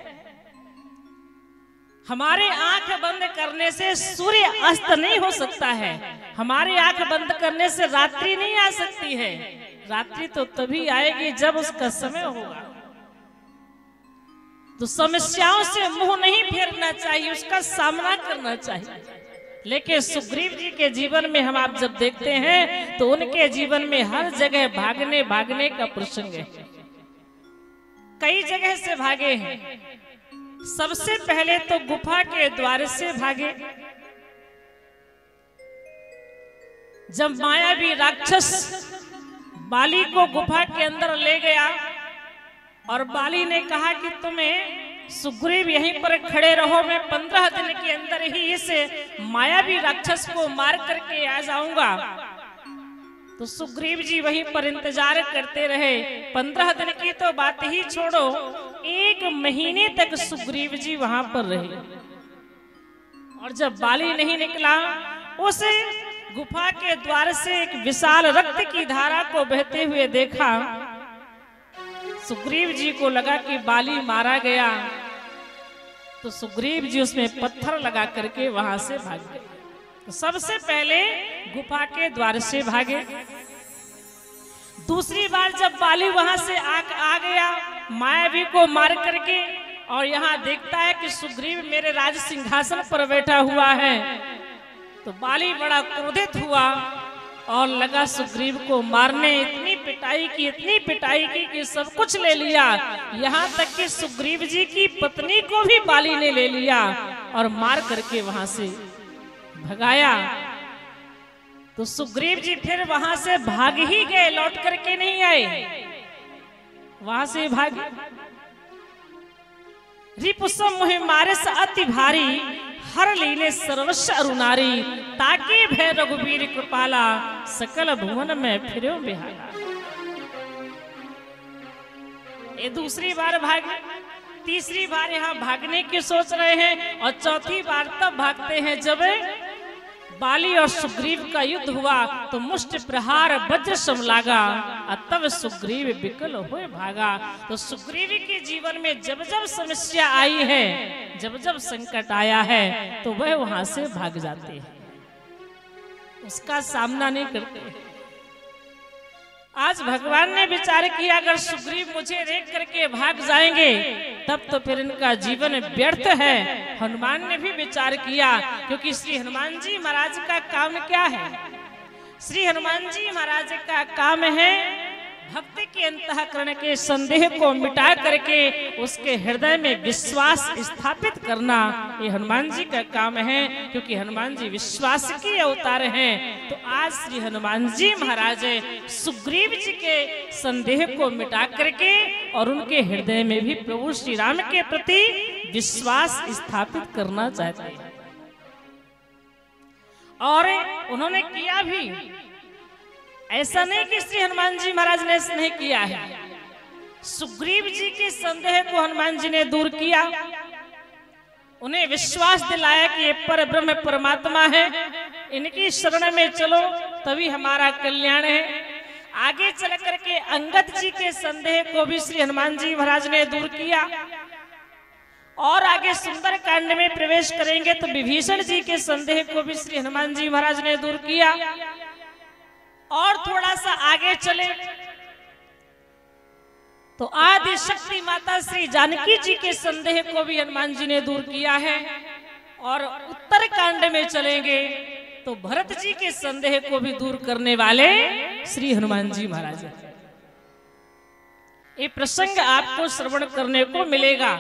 हमारे आंख बंद करने से सूर्य अस्त नहीं हो सकता है, हमारी आंख बंद करने से रात्रि नहीं आ सकती है। रात्रि तो तभी आएगी जब उसका समय होगा। तो समस्याओं से मुंह नहीं फेरना चाहिए, उसका सामना करना चाहिए। लेकिन सुग्रीव जी के जीवन में हम आप जब देखते हैं तो उनके जीवन में हर जगह भागने भागने का प्रसंग है, कई जगह से भागे हैं। सबसे पहले तो गुफा के द्वार से भागे, जब मायावी राक्षस बाली को गुफा के अंदर ले गया और बाली ने कहा कि तुम्हें सुग्रीव यहीं पर खड़े रहो, मैं 15 दिन के अंदर ही इस मायावी राक्षस को मार करके आ जाऊंगा। तो सुग्रीव जी वहीं पर इंतजार करते रहे। 15 दिन की तो बात ही छोड़ो, एक महीने तक सुग्रीव जी वहां पर रहे और जब बाली नहीं निकला, उस गुफा के द्वार से एक विशाल रक्त की धारा को बहते हुए देखा। सुग्रीव जी को लगा कि बाली मारा गया, तो सुग्रीव जी उसमें पत्थर लगा करके वहां से भाग गए। तो सबसे पहले गुफा के द्वार से भागे। दूसरी बार जब बाली वहां से आ गया मायावी को मार करके, और यहाँ देखता है कि सुग्रीव मेरे राज सिंहासन पर बैठा हुआ है, तो बाली बड़ा क्रोधित हुआ और लगा सुग्रीव को मारने। इतनी पिटाई की कि सब कुछ ले लिया, यहाँ तक कि सुग्रीव जी की पत्नी को भी बाली ने ले लिया और मार करके वहां से भगाया। तो सुग्रीव जी फिर वहां से भाग ही गए, लौट करके नहीं आए, वहां से भागे। रिपुसम मुहि मारिस अति भारी, हर लीले सर्वस्व अरुनारी, ताकि भय रघुबीर कृपाला, सकल भुवन में फिरो बिहाला। ये दूसरी बार भागे, तीसरी बार यहाँ भागने की सोच रहे हैं, और चौथी बार तब भागते हैं जब बाली और सुग्रीव का युद्ध हुआ। तो मुष्ट प्रहार वज्र सम लागा, तब सुग्रीव विकल होए भागा। तो सुग्रीव के जीवन में जब जब समस्या आई है, जब जब संकट आया है, तो वह वहां से भाग जाते हैं, उसका सामना नहीं करते। आज भगवान ने विचार किया अगर सुग्रीव मुझे देख करके भाग जाएंगे तब तो फिर इनका जीवन व्यर्थ है। हनुमान ने भी विचार किया, क्योंकि श्री हनुमान जी महाराज का काम क्या है? श्री हनुमान जी महाराज का काम है भक्त के अंतःकरण के संदेह को मिटा करके उसके हृदय में विश्वास स्थापित करना, ये हनुमान जी का काम है। क्योंकि हनुमान जी विश्वास के अवतार हैं। तो आज श्री हनुमान जी महाराज सुग्रीव जी के संदेह को मिटा करके और उनके हृदय में भी प्रभु श्री राम के प्रति विश्वास स्थापित करना चाहते हैं, और उन्होंने किया भी। ऐसा नहीं कि श्री हनुमान जी महाराज ने ऐसा नहीं किया है। सुग्रीव जी के संदेह को हनुमान जी ने दूर किया, उन्हें विश्वास दिलाया कि ये परब्रह्म परमात्मा है, इनकी शरण में चलो तभी हमारा कल्याण है। आगे चल करके अंगद जी के संदेह को भी श्री हनुमान जी महाराज ने दूर किया, और आगे सुंदर कांड में प्रवेश करेंगे तो विभीषण जी के संदेह को भी श्री हनुमान जी महाराज ने दूर किया। और थोड़ा सा आगे चले तो आदिशक्ति माता श्री जानकी जी के संदेह को भी हनुमान जी ने दूर किया है, और उत्तर कांड में चलेंगे तो भरत जी के संदेह को भी दूर करने वाले श्री हनुमान जी महाराज। ये प्रसंग आपको श्रवण करने को मिलेगा,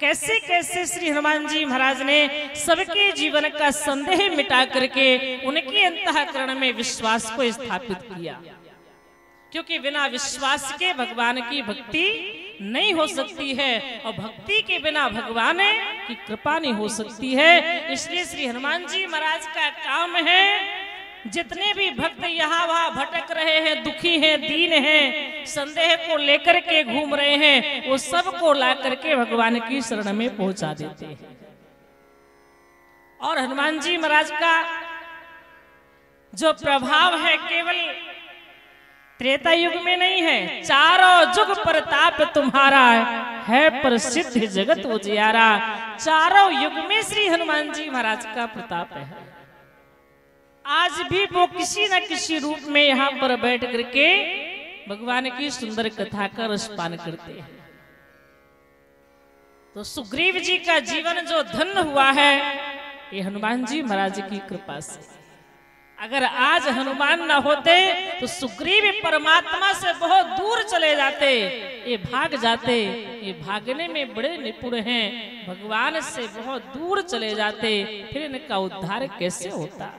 कैसे कैसे श्री हनुमान जी महाराज ने सबके जीवन का संदेह मिटा करके उनके अंतःकरण में विश्वास को स्थापित किया। क्योंकि बिना विश्वास के भगवान की भक्ति नहीं हो सकती है, और भक्ति के बिना भगवान की कृपा नहीं हो सकती है। इसलिए श्री हनुमान जी महाराज का काम है जितने भी भक्त यहाँ वहाँ भटक रहे हैं, दुखी हैं, दीन हैं, संदेह को लेकर के घूम रहे हैं, वो सबको ला करके भगवान की शरण में पहुंचा देते हैं। और हनुमान जी महाराज का जो प्रभाव है केवल त्रेता युग में नहीं है, चारों युग प्रताप तुम्हारा है प्रसिद्ध जगत उजियारा। चारों युग में श्री हनुमान जी महाराज का प्रताप है। आज भी वो किसी न किसी रूप में यहाँ पर बैठ करके भगवान की सुंदर कथा का रसपान करते हैं। तो सुग्रीव जी का जीवन जो धन्य हुआ है, ये हनुमान जी महाराज की कृपा से। अगर आज हनुमान न होते तो सुग्रीव परमात्मा से बहुत दूर चले जाते, ये भाग जाते। ये भागने में बड़े निपुण हैं, भगवान से बहुत दूर चले जाते, फिर इनका उद्धार कैसे होता।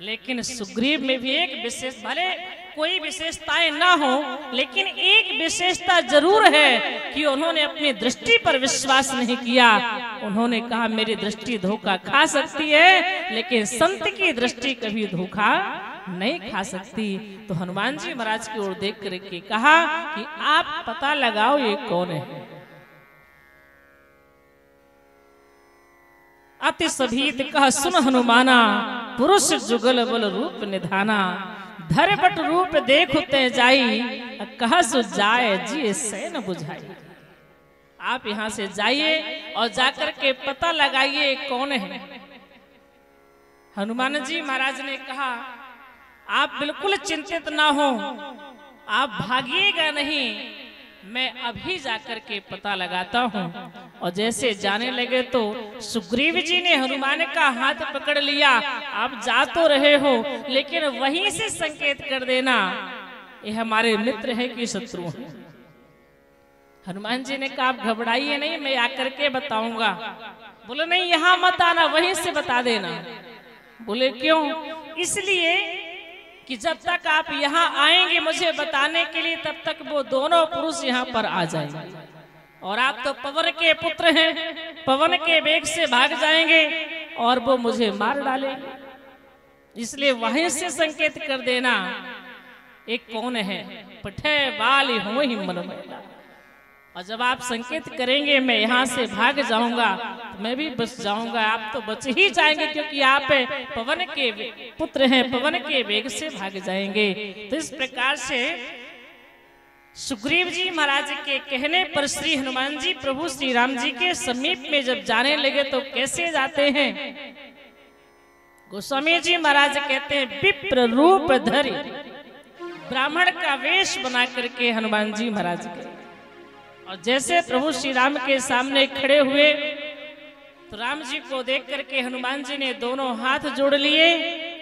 लेकिन सुग्रीव में भी एक विशेष, भले कोई विशेषताएं ना हो, लेकिन एक विशेषता जरूर है कि उन्होंने अपनी दृष्टि पर विश्वास नहीं किया। उन्होंने कहा मेरी दृष्टि धोखा खा सकती है, लेकिन संत की दृष्टि कभी धोखा नहीं खा सकती। तो हनुमान जी महाराज की ओर देख करके कहा कि आप पता लगाओ ये कौन है। अति सभीत कह सुन हनुमाना, पुरुष जुगल बल रूप निधाना। धरपट रूप देखते जाई, कह सो जाए जी से न बुझाई। आप यहाँ से जाइए और जाकर के पता लगाइए कौन है। हनुमान जी महाराज ने कहा आप बिल्कुल चिंतित ना हो, आप भागिएगा नहीं, मैं अभी जाकर के पता लगाता हूँ। और जैसे जाने लगे तो सुग्रीव जी ने हनुमान का हाथ पकड़ लिया, आप जा तो रहे हो लेकिन वहीं से संकेत कर देना ये हमारे मित्र हैं कि शत्रु हैं। हनुमान जी ने कहा आप घबराइए नहीं, मैं आकर के बताऊंगा। बोले नहीं यहाँ मत आना, वहीं से बता देना। बोले क्यों? इसलिए कि जब तक आप यहाँ आएंगे मुझे बताने के लिए, तब तक वो दोनों पुरुष यहाँ पर आ जाएंगे और आप तो पवन के पुत्र हैं, पवन के वेग से भाग जाएंगे और वो मुझे मार डालेंगे, इसलिए वहीं से संकेत कर देना एक कौन है। पठे बाली हो ही मन, और जब आप संकेत करेंगे मैं यहाँ से भाग जाऊंगा, मैं भी बच जाऊंगा, आप तो बच ही जाएंगे क्योंकि आप पवन के पुत्र हैं, पवन के वेग से भाग जाएंगे। तो इस प्रकार से सुग्रीव जी महाराज के कहने पर श्री हनुमान जी प्रभु श्री राम जी के समीप में जब जाने लगे तो कैसे जाते हैं? गोस्वामी जी महाराज कहते हैं विप्र रूप धरि, ब्राह्मण का वेश बना करके हनुमान जी महाराज के, और जैसे प्रभु श्री राम के सामने खड़े हुए तो राम जी को देख करके हनुमान जी ने दोनों हाथ जोड़ लिए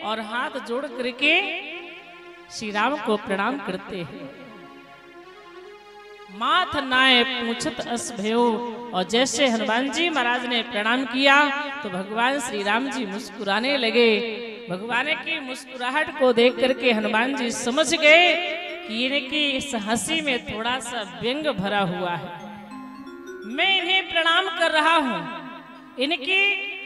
और हाथ जोड़ करके श्री राम को प्रणाम करते हैं। माथ नाय पूछत अस भयो, और जैसे हनुमान जी महाराज ने प्रणाम किया तो भगवान श्री राम जी मुस्कुराने लगे। भगवान की मुस्कुराहट को देख करके हनुमान जी समझ गए कि इस हंसी में थोड़ा सा व्यंग भरा हुआ है, मैं इन्हें प्रणाम कर रहा हूँ, इनके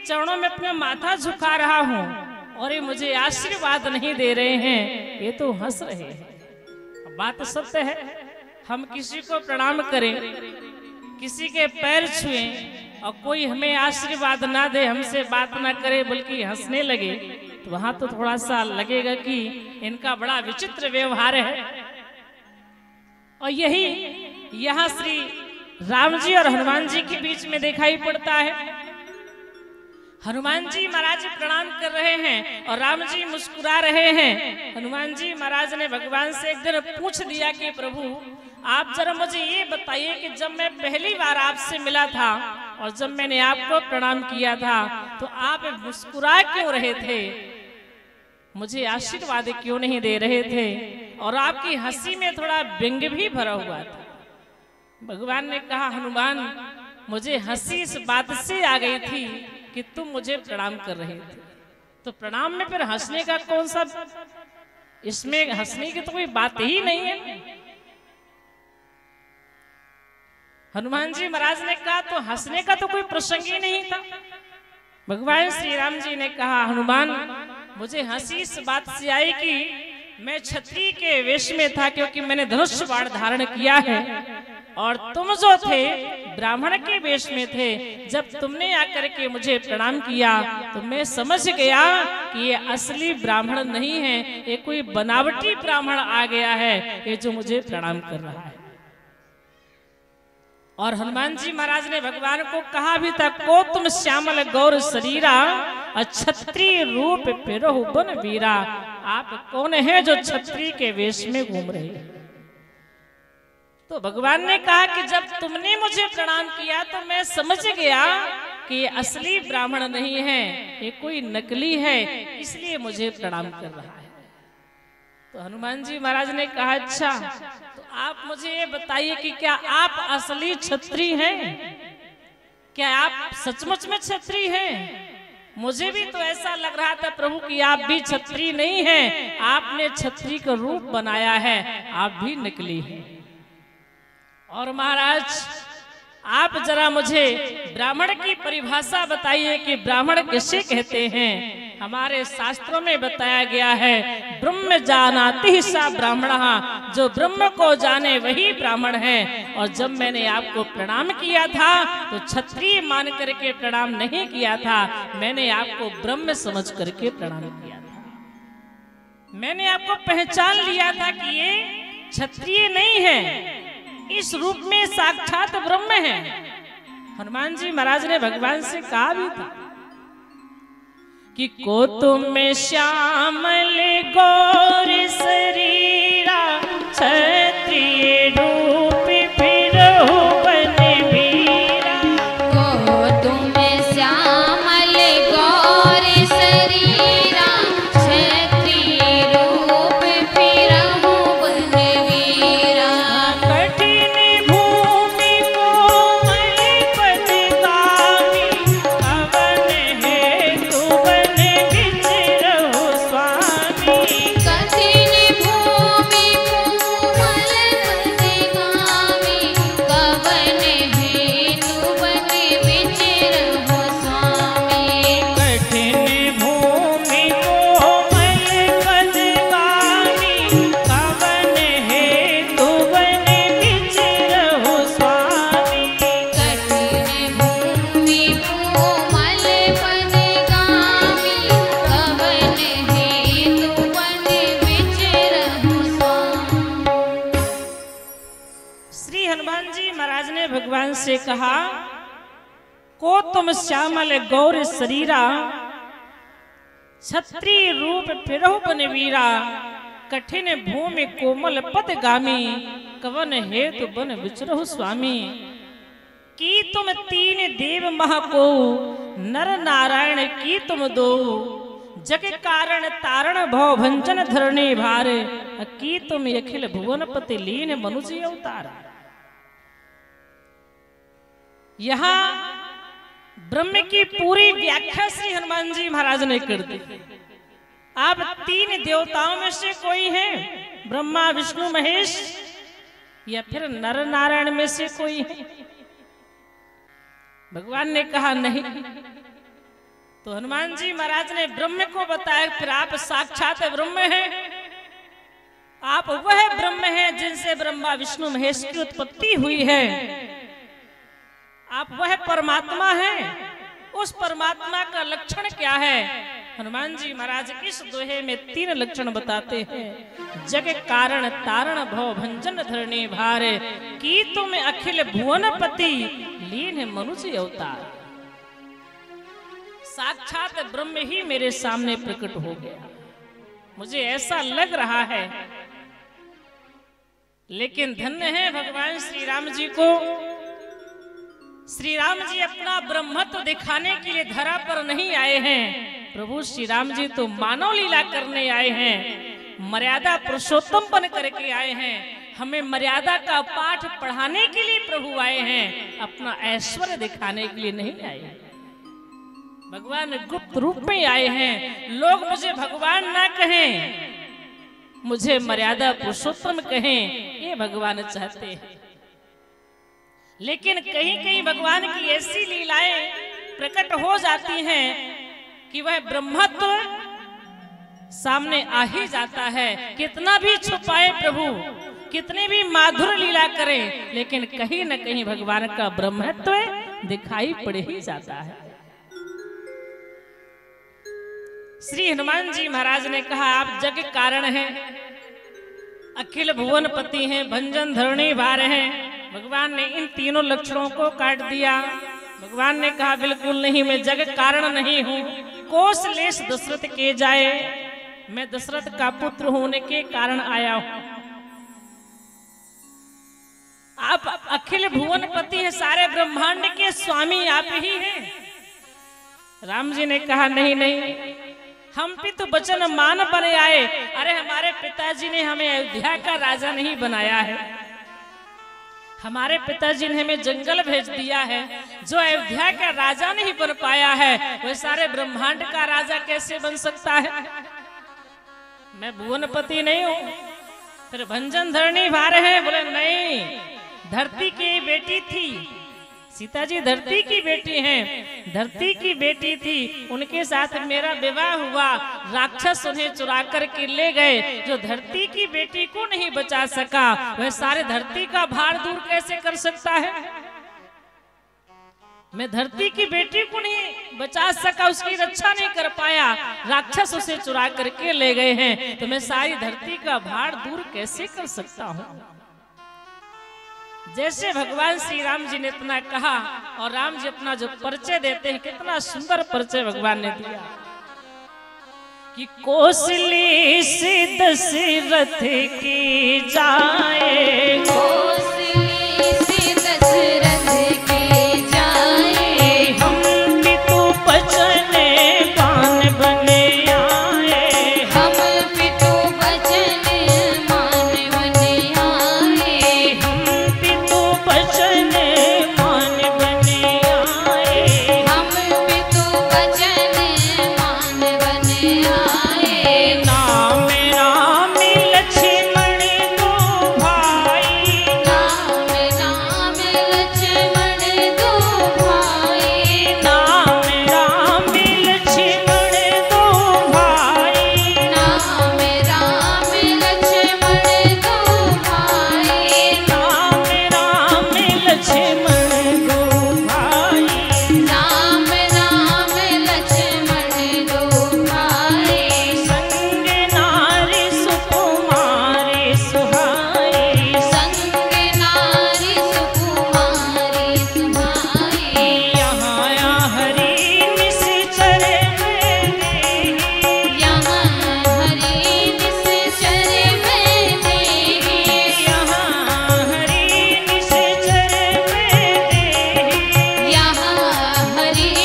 चरणों में अपना माथा झुका रहा हूँ और ये मुझे आशीर्वाद नहीं दे रहे हैं, ये तो हंस रहे हैं। बात सत्य है, हम किसी को प्रणाम करें, किसी के पैर छुएं और कोई हमें आशीर्वाद ना दे, हमसे बात ना करे बल्कि हंसने लगे, तो वहां तो थोड़ा सा लगेगा कि इनका बड़ा विचित्र व्यवहार है। और यही यहाँ श्री राम जी और हनुमान जी के बीच में दिखाई पड़ता है। हनुमान जी महाराज प्रणाम कर रहे हैं और राम जी मुस्कुरा रहे हैं। हनुमान जी महाराज ने भगवान से एक दिन पूछ दिया कि प्रभु आप जरा मुझे ये बताइए कि जब मैं पहली बार आपसे मिला था और जब मैंने आपको प्रणाम किया था तो आप मुस्कुरा क्यों रहे थे, मुझे आशीर्वाद क्यों नहीं दे रहे थे, और आपकी हंसी में थोड़ा व्यंग भी भरा हुआ था। भगवान ने कहा हनुमान मुझे हंसी इस बात से आ गई थी कि तुम मुझे प्रणाम कर रहे थे, तो प्रणाम में फिर हंसने का कौन सा, इसमें हंसने की तो कोई बात ही नहीं है। हनुमान जी महाराज ने कहा तो हंसने का तो कोई प्रसंग ही नहीं था। भगवान श्री राम जी ने कहा हनुमान मुझे हंसी इस बात से आई कि मैं छत्री के वेश में था क्योंकि मैंने धनुष बाण धारण किया है, और तुम जो थे ब्राह्मण के वेश में थे, जब तुमने आकर के मुझे प्रणाम किया तो मैं समझ गया कि ये असली ब्राह्मण नहीं है, ये कोई बनावटी ब्राह्मण आ गया है, ये जो मुझे प्रणाम कर रहा है। और हनुमान जी महाराज ने भगवान को कहा भी था को तुम श्यामल गौर शरीरा छत्री रूप पिरहु बन वीरा, आप कौन है जो छत्री के वेश में घूम रहे हैं? तो भगवान ने कहा कि जब तुमने मुझे प्रणाम किया तो मैं समझ गया कि ये असली ब्राह्मण नहीं है, ये कोई नकली है, इसलिए मुझे प्रणाम कर रहा है। तो हनुमान जी महाराज ने कहा अच्छा तो आप मुझे ये बताइए कि क्या आप असली छत्री हैं, क्या आप सचमुच में छत्री हैं? मुझे भी तो ऐसा लग रहा था प्रभु कि आप भी छत्री नहीं हैं, आपने छत्री का रूप बनाया है, आप भी नकली हैं। और महाराज आप जरा मुझे ब्राह्मण की परिभाषा बताइए कि ब्राह्मण किसे कहते हैं? हमारे शास्त्रों में बताया गया है, ब्रह्म जानाति सा ब्राह्मणः, जो ब्रह्म को जाने वही ब्राह्मण है। और जब मैंने आपको प्रणाम किया था तो क्षत्रिय मान करके प्रणाम नहीं किया था, मैंने आपको ब्रह्म समझ करके प्रणाम किया था। मैंने आपको पहचान लिया था कि ये क्षत्रिय नहीं है, इस रूप में साक्षात ब्रह्म है। हनुमान जी महाराज ने भगवान से कहा भी था कि को तुम श्यामल गौर शरीरा क्षत्रिय रूप फिरहु बन बीरा। को तुम श्यामल गौर शरीरा क्षत्रिय रूप फिरहु बन बीरा। कठिन भूमि कोमल पद गामी अवन हेतु बन बिच रहु स्वामी। कठिन भूमि कोमल पद गामी अवन हेतु बन बिच रहु स्वामी। कठिन भूमि कोमल पद गामी कवन हेतु बन बिच रहु स्वामी। कठिन भूमि कोमल पद गामी कवन हेतु बन बिच रहु स्वामी। श्री हनुमान जी महाराज ने भगवान से कहा, को तुम श्यामल गौर शरीरा क्षत्रिय रूप फिरहु बन वीरा। कठिन भूमि कोमल पद गामी कवन हेतु बन विचरहु स्वामी। की तुम तीन देव महा को नर नारायण की तुम दो। जग कारण तारण भव भंजन धरणी भार की तुम अखिल भुवन पति लीन मनुज अवतारा। यहाँ ब्रह्म की पूरी व्याख्या श्री हनुमान जी महाराज ने कर दी। आप तीन देवताओं में से कोई हैं, ब्रह्मा विष्णु महेश, या फिर नर नारायण में से कोई है? भगवान ने कहा नहीं। तो हनुमान जी महाराज ने ब्रह्म को बताया, फिर आप साक्षात ब्रह्म हैं, आप वह ब्रह्म हैं जिनसे ब्रह्मा विष्णु महेश की उत्पत्ति हुई है, आप वह परमात्मा हैं। उस परमात्मा का लक्षण क्या है? हनुमान जी महाराज इस दोहे में तीन लक्षण बताते हैं। जग कारण तारण भव भंजन धरणी भार की तुम अखिल भुवनपति लीन मनुष्य अवतार। साक्षात ब्रह्म ही मेरे सामने प्रकट हो गया, मुझे ऐसा लग रहा है। लेकिन धन्य है भगवान श्री राम जी को, श्री राम जी अपना ब्रह्मत्व दिखाने के लिए धरा पर नहीं आए हैं। प्रभु श्री राम जी तो मानव लीला करने आए हैं, मर्यादा पुरुषोत्तम बन करके आए हैं। हमें मर्यादा का पाठ पढ़ाने के लिए प्रभु आए हैं, अपना ऐश्वर्य दिखाने के लिए नहीं आए हैं। भगवान गुप्त रूप में आए हैं। लोग मुझे भगवान ना कहें, मुझे मर्यादा पुरुषोत्तम कहें, ये भगवान चाहते हैं। लेकिन कहीं कहीं भगवान की ऐसी लीलाएं प्रकट हो जाती हैं कि वह ब्रह्मत्व सामने आ ही जाता है। कितना भी छुपाए प्रभु, कितने भी माधुर लीला करें, लेकिन कहीं न कहीं भगवान का ब्रह्मत्व दिखाई पड़ ही जाता है। श्री हनुमान जी महाराज ने कहा, आप जग कारण हैं, अखिल भुवन पति हैं, भंजन धरणी भार हैं। भगवान ने इन तीनों लक्षणों को काट दिया। भगवान ने कहा बिल्कुल नहीं, मैं जग कारण नहीं हूँ। कोस लेश दशरथ के जाए, मैं दशरथ का पुत्र होने के कारण आया हूँ। आप अखिल भुवन पति हैं, सारे ब्रह्मांड के स्वामी आप ही हैं। राम जी ने कहा नहीं नहीं, हम पितु वचन मान बने आए। अरे हमारे पिताजी ने हमें अयोध्या का राजा नहीं बनाया है, हमारे पिताजी ने हमें जंगल भेज दिया है। जो अयोध्या का राजा नहीं बन पाया है, वह सारे ब्रह्मांड का राजा कैसे बन सकता है? मैं भुवनपति नहीं हूँ, फिर भंजन धरणी भार है। बोले नहीं, धरती की बेटी थी, सीता जी धरती की बेटी हैं, धरती की बेटी थी, उनके साथ मेरा विवाह हुआ, राक्षस उन्हें चुरा करके ले गए। जो धरती की बेटी को नहीं बचा सका वह सारे धरती का भार दूर कैसे कर सकता है। मैं धरती की बेटी को नहीं बचा सका, उसकी रक्षा नहीं कर पाया, राक्षस उसे चुरा करके ले गए हैं, तो मैं सारी धरती का भार दूर कैसे कर सकता हूँ। जैसे भगवान श्री राम जी ने इतना कहा और राम जी अपना जो परिचय देते हैं, कितना सुंदर परिचय भगवान ने दिया कि कोसली से दशरथ की जाए, कोसली से दशरथ की जाए, हम भी तो बचने मान बने आए, हम भी तो बचने मान बने आए, हम भी तो बचने मान बने आए, हम भी तो बचने मान बने आए। नाम राम लक्ष्मण दो भाई, नाम लक्ष्मण दो भाई, नाम राम लक्ष्मण दो भाई, नाम राम लक्ष्मण दो भाई, नाम राम लक्ष्मण दो भाई, नाम राम लक्ष्मण दो भाई, संग नारी सुकुमारी सुहाई, संग नारी सुकुमारी सुहाई, यहाँ यहाँ हरि निस चरण में, यहाँ हरि निस चरण में देहि, यहाँ हरि निस चरण में देहि, यहाँ हरि निस चरण में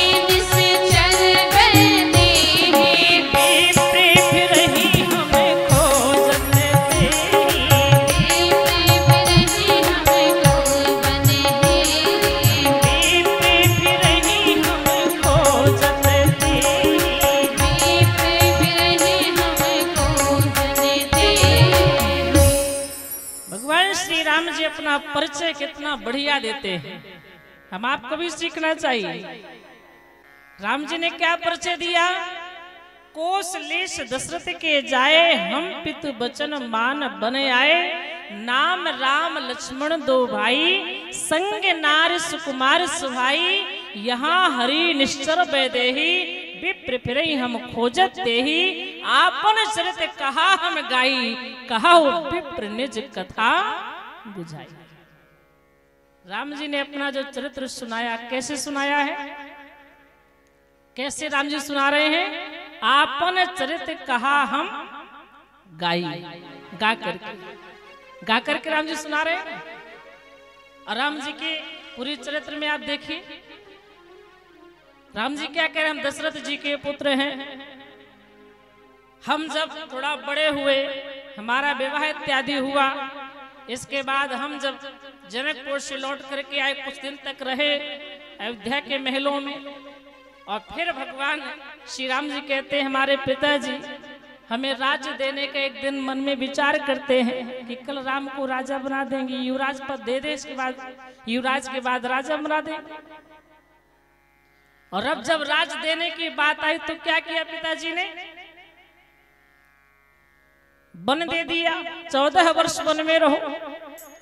देहि, बिप्रे बिरही हमें खोजत तेहि, बिप्रे बिरही हमें खोजत तेहि, बिप्रे बिरही हमें खोजत तेहि, बिप्रे बिरही हमें खोजत तेहि। भगवान श्री राम जी अपना परिचय कितना बढ़िया देते हैं, हम आपको भी सीखना चाहिए। राम जी ने क्या परिचय दिया, कोस लेश दशरथ के जाए, हम पितु बचन मान बने आए, नाम राम लक्ष्मण दो भाई, संग नार सुकुमार सुहाई, यहाँ हरि निश्चर बैदेही, विप्र फिरई हम खोजत तेहि, आपन चरित कहा हम गाई, कहा विप्र निज कथा बुझाई। राम जी ने अपना जो चरित्र सुनाया, कैसे सुनाया है, कैसे राम जी सुना रहे हैं, आपन चरित्र कहा हम गाई, गा करके राम जी सुना रहे हैं। और राम जी के पूरे चरित्र में आप देखिए, राम जी क्या कह रहे हैं, हम दशरथ जी के पुत्र हैं, हम जब थोड़ा बड़े हुए, हमारा विवाह इत्यादि हुआ, इसके बाद हम जब जनकपुर से लौट करके आए, कुछ दिन तक रहे अयोध्या के महलों में, और फिर भगवान श्री राम जी कहते हैं, हमारे पिताजी हमें राज्य देने का एक दिन मन में विचार करते हैं कि कल राम को राजा बना देंगे, युवराज पद दे दे, इसके बाद युवराज के बाद राजा बना देंगे। और अब जब राज देने की बात आई तो क्या किया पिताजी ने, वन दे दिया, 14 वर्ष वन में रहो,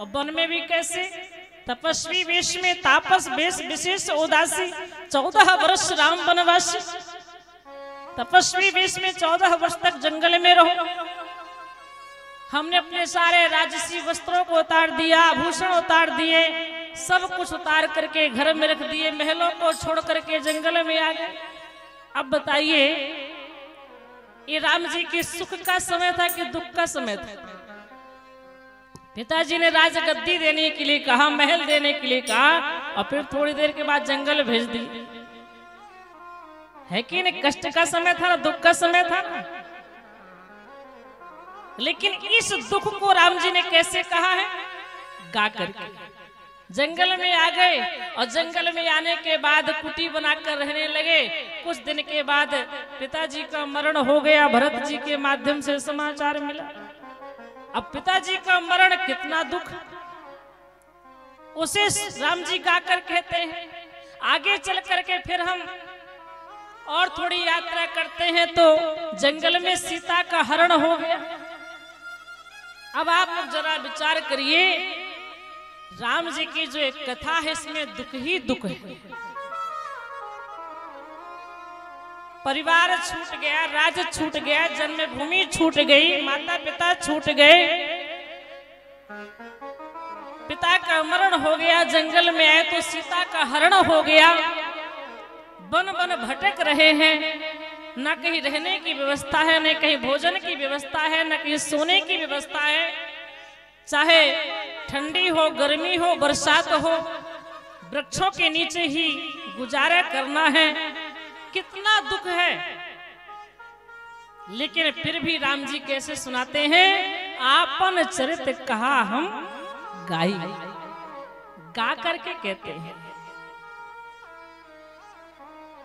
और वन में भी कैसे, तपस्वी वेश में, तापस वेश विशेष उदासी, 14 वर्ष राम वनवासी, तपस्वी वेश में 14 वर्ष तक जंगल में रहो। हमने अपने सारे राजसी वस्त्रों को उतार दिया, आभूषण उतार दिए, सब कुछ उतार करके घर में रख दिए, महलों को छोड़ करके जंगल में आ गए। अब बताइए, ये राम जी के सुख का समय था कि दुख का समय था। पिताजी ने राजगद्दी देने के लिए कहा, महल देने के लिए कहा, और फिर थोड़ी देर के बाद जंगल भेज दी। है कि नहीं, कष्ट का समय था ना, दुख का समय था ना। लेकिन इस दुख को राम जी ने कैसे कहा है, गा करके। जंगल में आ गए, और जंगल में आने के बाद कुटी बनाकर रहने लगे। कुछ दिन के बाद पिताजी का मरण हो गया, भरत जी के माध्यम से समाचार मिला। अब पिताजी का मरण कितना दुख, उसे राम जी गाकर कहते हैं। आगे चल करके फिर हम और थोड़ी यात्रा करते हैं तो जंगल में सीता का हरण हो गया। अब आप जरा विचार करिए, राम जी की जो एक कथा है इसमें दुख ही दुख है। परिवार छूट गया, राज्य छूट गया, जन्मभूमि छूट गई, माता पिता छूट गए, पिता का मरण हो गया, जंगल में आए तो सीता का हरण हो गया। बन बन भटक रहे हैं, न कहीं रहने की व्यवस्था है, न कहीं भोजन की व्यवस्था है, न कहीं सोने की व्यवस्था है। चाहे ठंडी हो, गर्मी हो, बरसात हो, वृक्षों के नीचे ही गुजारा करना है। कितना दुख है, लेकिन फिर भी राम जी कैसे सुनाते हैं, आपन चरित कहा हम गाई, गा करके कहते हैं।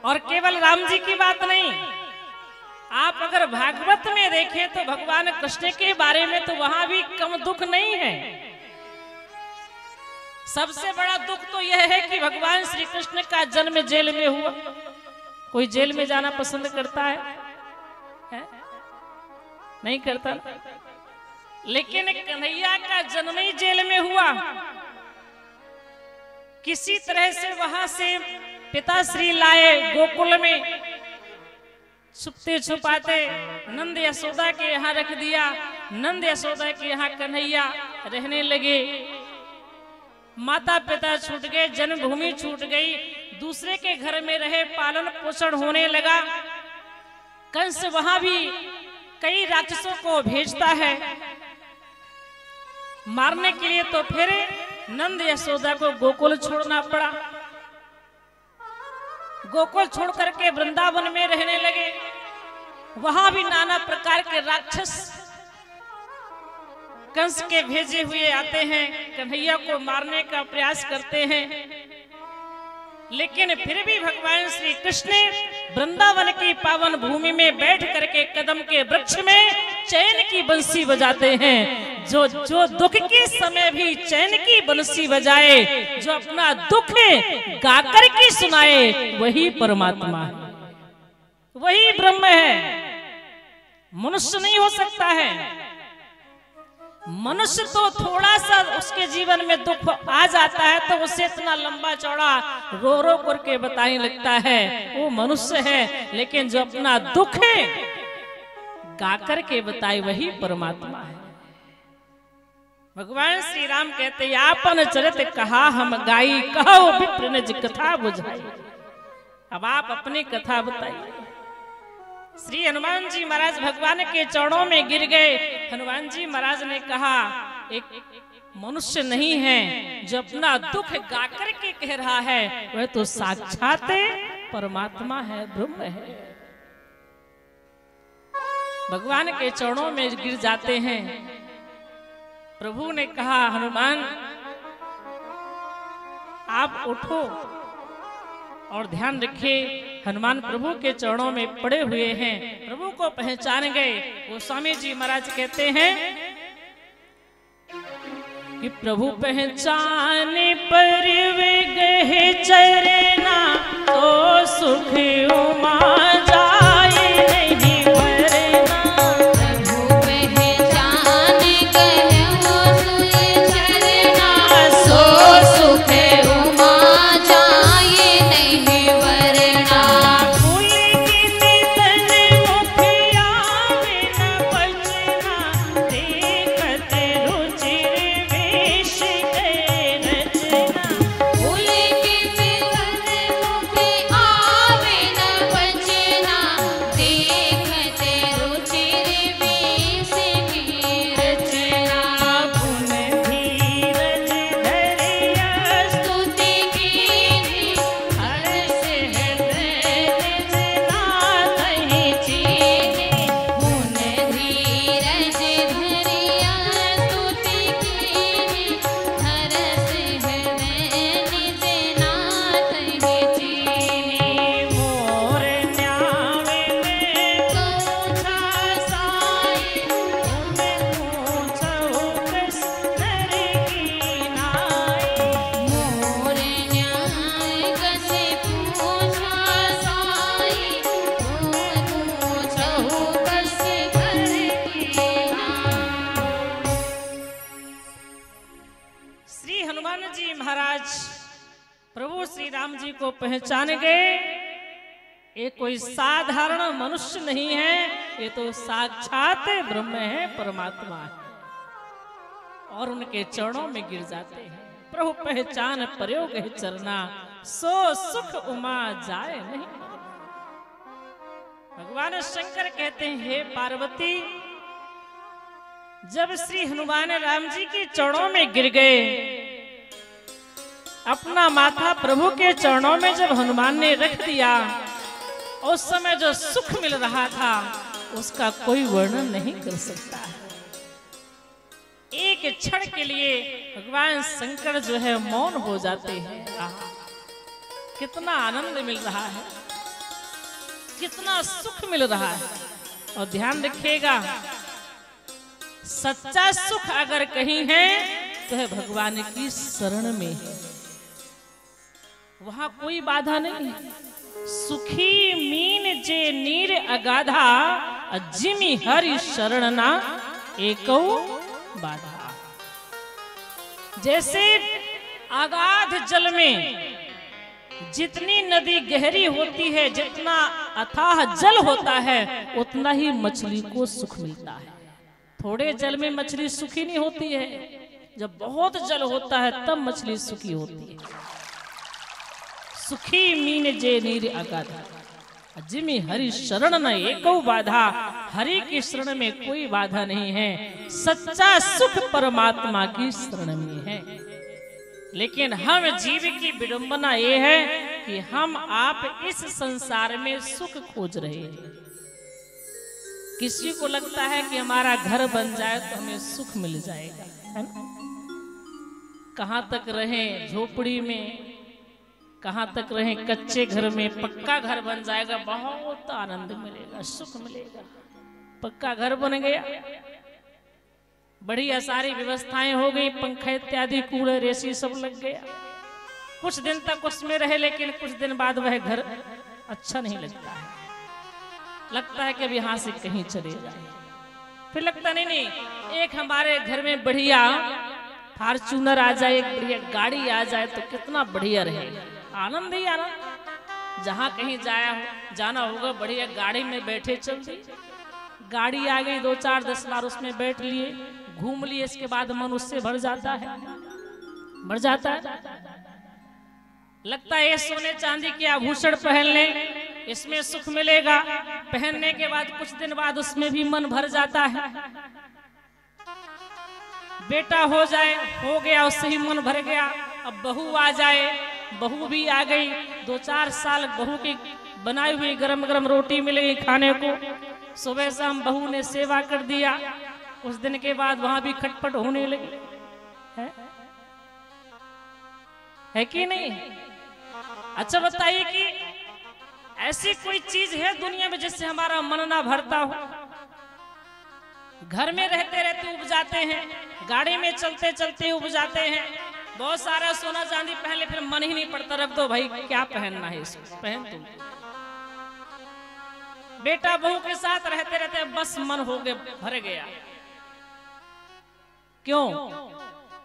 और केवल राम जी की बात नहीं, आप अगर भागवत में देखें तो भगवान कृष्ण के बारे में तो वहां भी कम दुख नहीं है। सबसे बड़ा दुख तो यह है कि भगवान श्री कृष्ण का जन्म जेल में हुआ। कोई जेल में जाना पसंद करता है? नहीं करता। लेकिन कन्हैया का जन्म ही जेल में हुआ। किसी तरह से वहां से पिताश्री लाए गोकुल में, छुपते छुपाते नंद यशोदा के यहाँ रख दिया। नंद यशोदा के यहाँ कन्हैया रहने लगे। माता पिता छूट गए, जन्मभूमि छूट गई, दूसरे के घर में रहे, पालन पोषण होने लगा। कंस वहां भी कई राक्षसों को भेजता है मारने के लिए, तो फिर नंद यशोदा को गोकुल छोड़ना पड़ा। गोकुल छोड़ करके वृंदावन में रहने लगे। वहां भी नाना प्रकार के राक्षस कंस के भेजे हुए आते हैं, कन्हैया को मारने का प्रयास करते हैं। लेकिन फिर भी भगवान श्री कृष्ण वृंदावन की पावन भूमि में बैठ करके कदम के वृक्ष में चैन की बंसी बजाते हैं। जो जो दुख के समय भी चैन की बंसी बजाए, जो अपना दुख गाकर के सुनाए, वही परमात्मा है, वही ब्रह्म है। मनुष्य नहीं हो सकता है। मनुष्य तो थोड़ा सा उसके जीवन में दुख आ जाता है तो उसे इतना लंबा चौड़ा रो रो करके बताने लगता है, वो मनुष्य है। लेकिन जो अपना दुख है गा करके बताए, वही परमात्मा है। भगवान श्री राम कहते हैं, आपन चरित कहा हम गाई, कहो विप्र निज कथा बुझाई। अब आप अपनी कथा बताइए। श्री हनुमान जी महाराज भगवान के चरणों में गिर गए। हनुमान जी महाराज ने कहा, एक मनुष्य नहीं है जो अपना दुख गाकर के कह रहा है, वह तो साक्षात परमात्मा है, ब्रह्म है। भगवान के चरणों में गिर जाते हैं। प्रभु ने कहा, हनुमान आप उठो और ध्यान रखिए। हनुमान प्रभु के चरणों में पड़े हुए हैं, प्रभु को पहचान गए। गोस्वामी जी महाराज कहते हैं कि प्रभु पहचाने पर वे गहे चरना, तो सुख उमा जाए नहीं मरना। प्रभु पहचाने कर चरना, सो सुख उमा जाए नहीं मरना। हनुमान जी महाराज प्रभु श्री राम जी को पहचान गए। ये कोई साधारण मनुष्य नहीं है, ये तो साक्षात ब्रह्म है, परमात्मा है, और उनके चरणों में गिर जाते हैं। प्रभु पहचान प्रयोग है चरना, सो सुख उमा जाए नहीं। भगवान शंकर कहते हैं, हे पार्वती, जब श्री हनुमान राम जी के चरणों में गिर गए, अपना माथा प्रभु के चरणों में जब हनुमान ने रख दिया, उस समय जो सुख मिल रहा था उसका कोई वर्णन नहीं कर सकता है। एक क्षण के लिए भगवान शंकर जो है मौन हो जाते हैं। कितना आनंद मिल रहा है, कितना सुख मिल रहा है। और ध्यान रखिएगा, सच्चा सुख अगर कहीं है तो है भगवान की शरण में है, वहां कोई बाधा नहीं है। सुखी मीन जे नीर अगाधा, जिमि हरि शरण ना एको बाधा। जैसे अगाध जल में जितनी नदी गहरी होती है, जितना अथाह जल होता है, उतना ही मछली को सुख मिलता है। थोड़े जल में मछली सुखी नहीं होती है, जब बहुत जल होता है तब मछली सुखी होती है। सुखी मीन जे नीर अगाधा, जिमि हरि शरण न एको बाधा। हरि की शरण में कोई बाधा नहीं है। सच्चा सुख परमात्मा की शरण में है। लेकिन हम जीव की विडंबना ये है कि हम आप इस संसार में सुख खोज रहे हैं। किसी को लगता है कि हमारा घर बन जाए तो हमें सुख मिल जाएगा, है ना? कहां तक रहें झोपड़ी में, कहां तक रहें कच्चे घर में। पक्का घर बन जाएगा, बहुत आनंद मिलेगा, सुख मिलेगा। पक्का घर बन गया, बढ़िया सारी व्यवस्थाएं हो गई, पंखे इत्यादि, कूड़े रेसी सब लग गया। कुछ दिन तक उसमें रहे, लेकिन कुछ दिन बाद वह घर अच्छा नहीं लगता है। लगता है कि अब यहाँ से कहीं चले जाए। फिर लगता नहीं, एक हमारे घर में बढ़िया फार्चूनर आ जाए, एक बढ़िया गाड़ी आ जाए तो कितना बढ़िया रहेगा, आनंद ही आनंद। जहाँ कहीं जाना होगा, बढ़िया गाड़ी में बैठे चल दी, गाड़ी आ गई, 2-4-10 बार उसमें बैठ लिए, घूम लिए, इसके बाद मन उससे भर जाता है, भर जाता है। लगता है ये सोने चांदी के आभूषण पहन लें, इसमें सुख मिलेगा। पहनने के बाद कुछ दिन बाद उसमें भी मन भर जाता है। बेटा हो जाए, हो गया, उससे ही मन भर गया। अब बहू आ जाए, बहू भी आ गई, 2-4 साल बहू की बनाई हुई गरम गरम रोटी मिलेगी खाने को। सुबह शाम बहू ने सेवा कर दिया, उस दिन के बाद वहां भी खटपट होने लगी है कि नहीं? अच्छा बताइए कि ऐसी कोई चीज है दुनिया में जिससे हमारा मन ना भरता हो? घर में रहते रहते उब जाते हैं, गाड़ी में चलते चलते उब जाते हैं, बहुत सारा सोना चांदी पहन ले, फिर मन ही नहीं पड़ता। रख दो भाई, क्या पहनना है इसको, पहन तुम। बेटा बहू के साथ रहते रहते बस मन हो गया, भर गया। क्यों?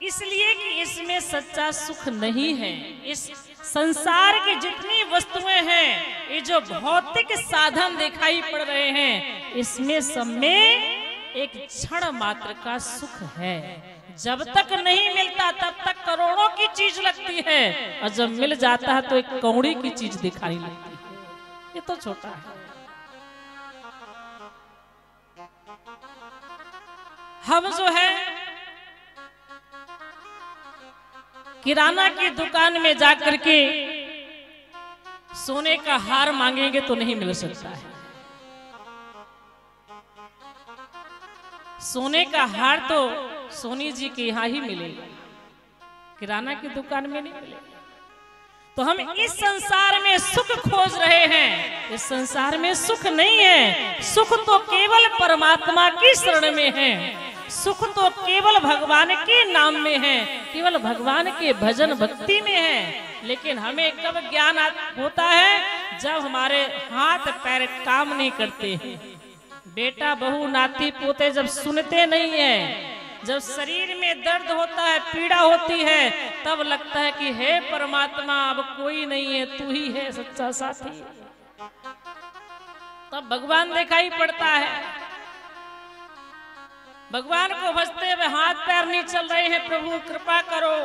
इसलिए कि इसमें सच्चा सुख नहीं है। इस संसार की जितनी वस्तुएं हैं, ये जो भौतिक साधन दिखाई पड़ रहे हैं, इसमें सब में एक क्षण मात्र का सुख है। जब तक नहीं मिलता तब तक करोड़ों की चीज लगती है, और जब मिल जाता है तो एक कौड़ी की चीज दिखाई लगती है। ये तो छोटा है। हम जो है किराना की दुकान में जाकर के सोने का हार मांगेंगे तो नहीं मिल सकता है। सोने का हार तो सोनी जी के यहां ही मिलेगा, किराना की दुकान में नहीं मिलेगा। तो हम इस संसार में सुख खोज रहे हैं। इस संसार में सुख नहीं है। सुख तो केवल परमात्मा की शरण में है। सुख तो केवल भगवान के नाम में है, केवल भगवान के भजन भक्ति में है। लेकिन हमें कब ज्ञान होता है? जब हमारे हाथ पैर काम नहीं करते हैं। बेटा बहू नाती पोते जब सुनते नहीं है, जब शरीर में दर्द होता है, पीड़ा होती है, तब लगता है कि हे परमात्मा, अब कोई नहीं है, तू ही है सच्चा साथी, तब भगवान दिखाई पड़ता है। भगवान को भजते हुए हाथ पैर नहीं चल रहे हैं, प्रभु कृपा करो।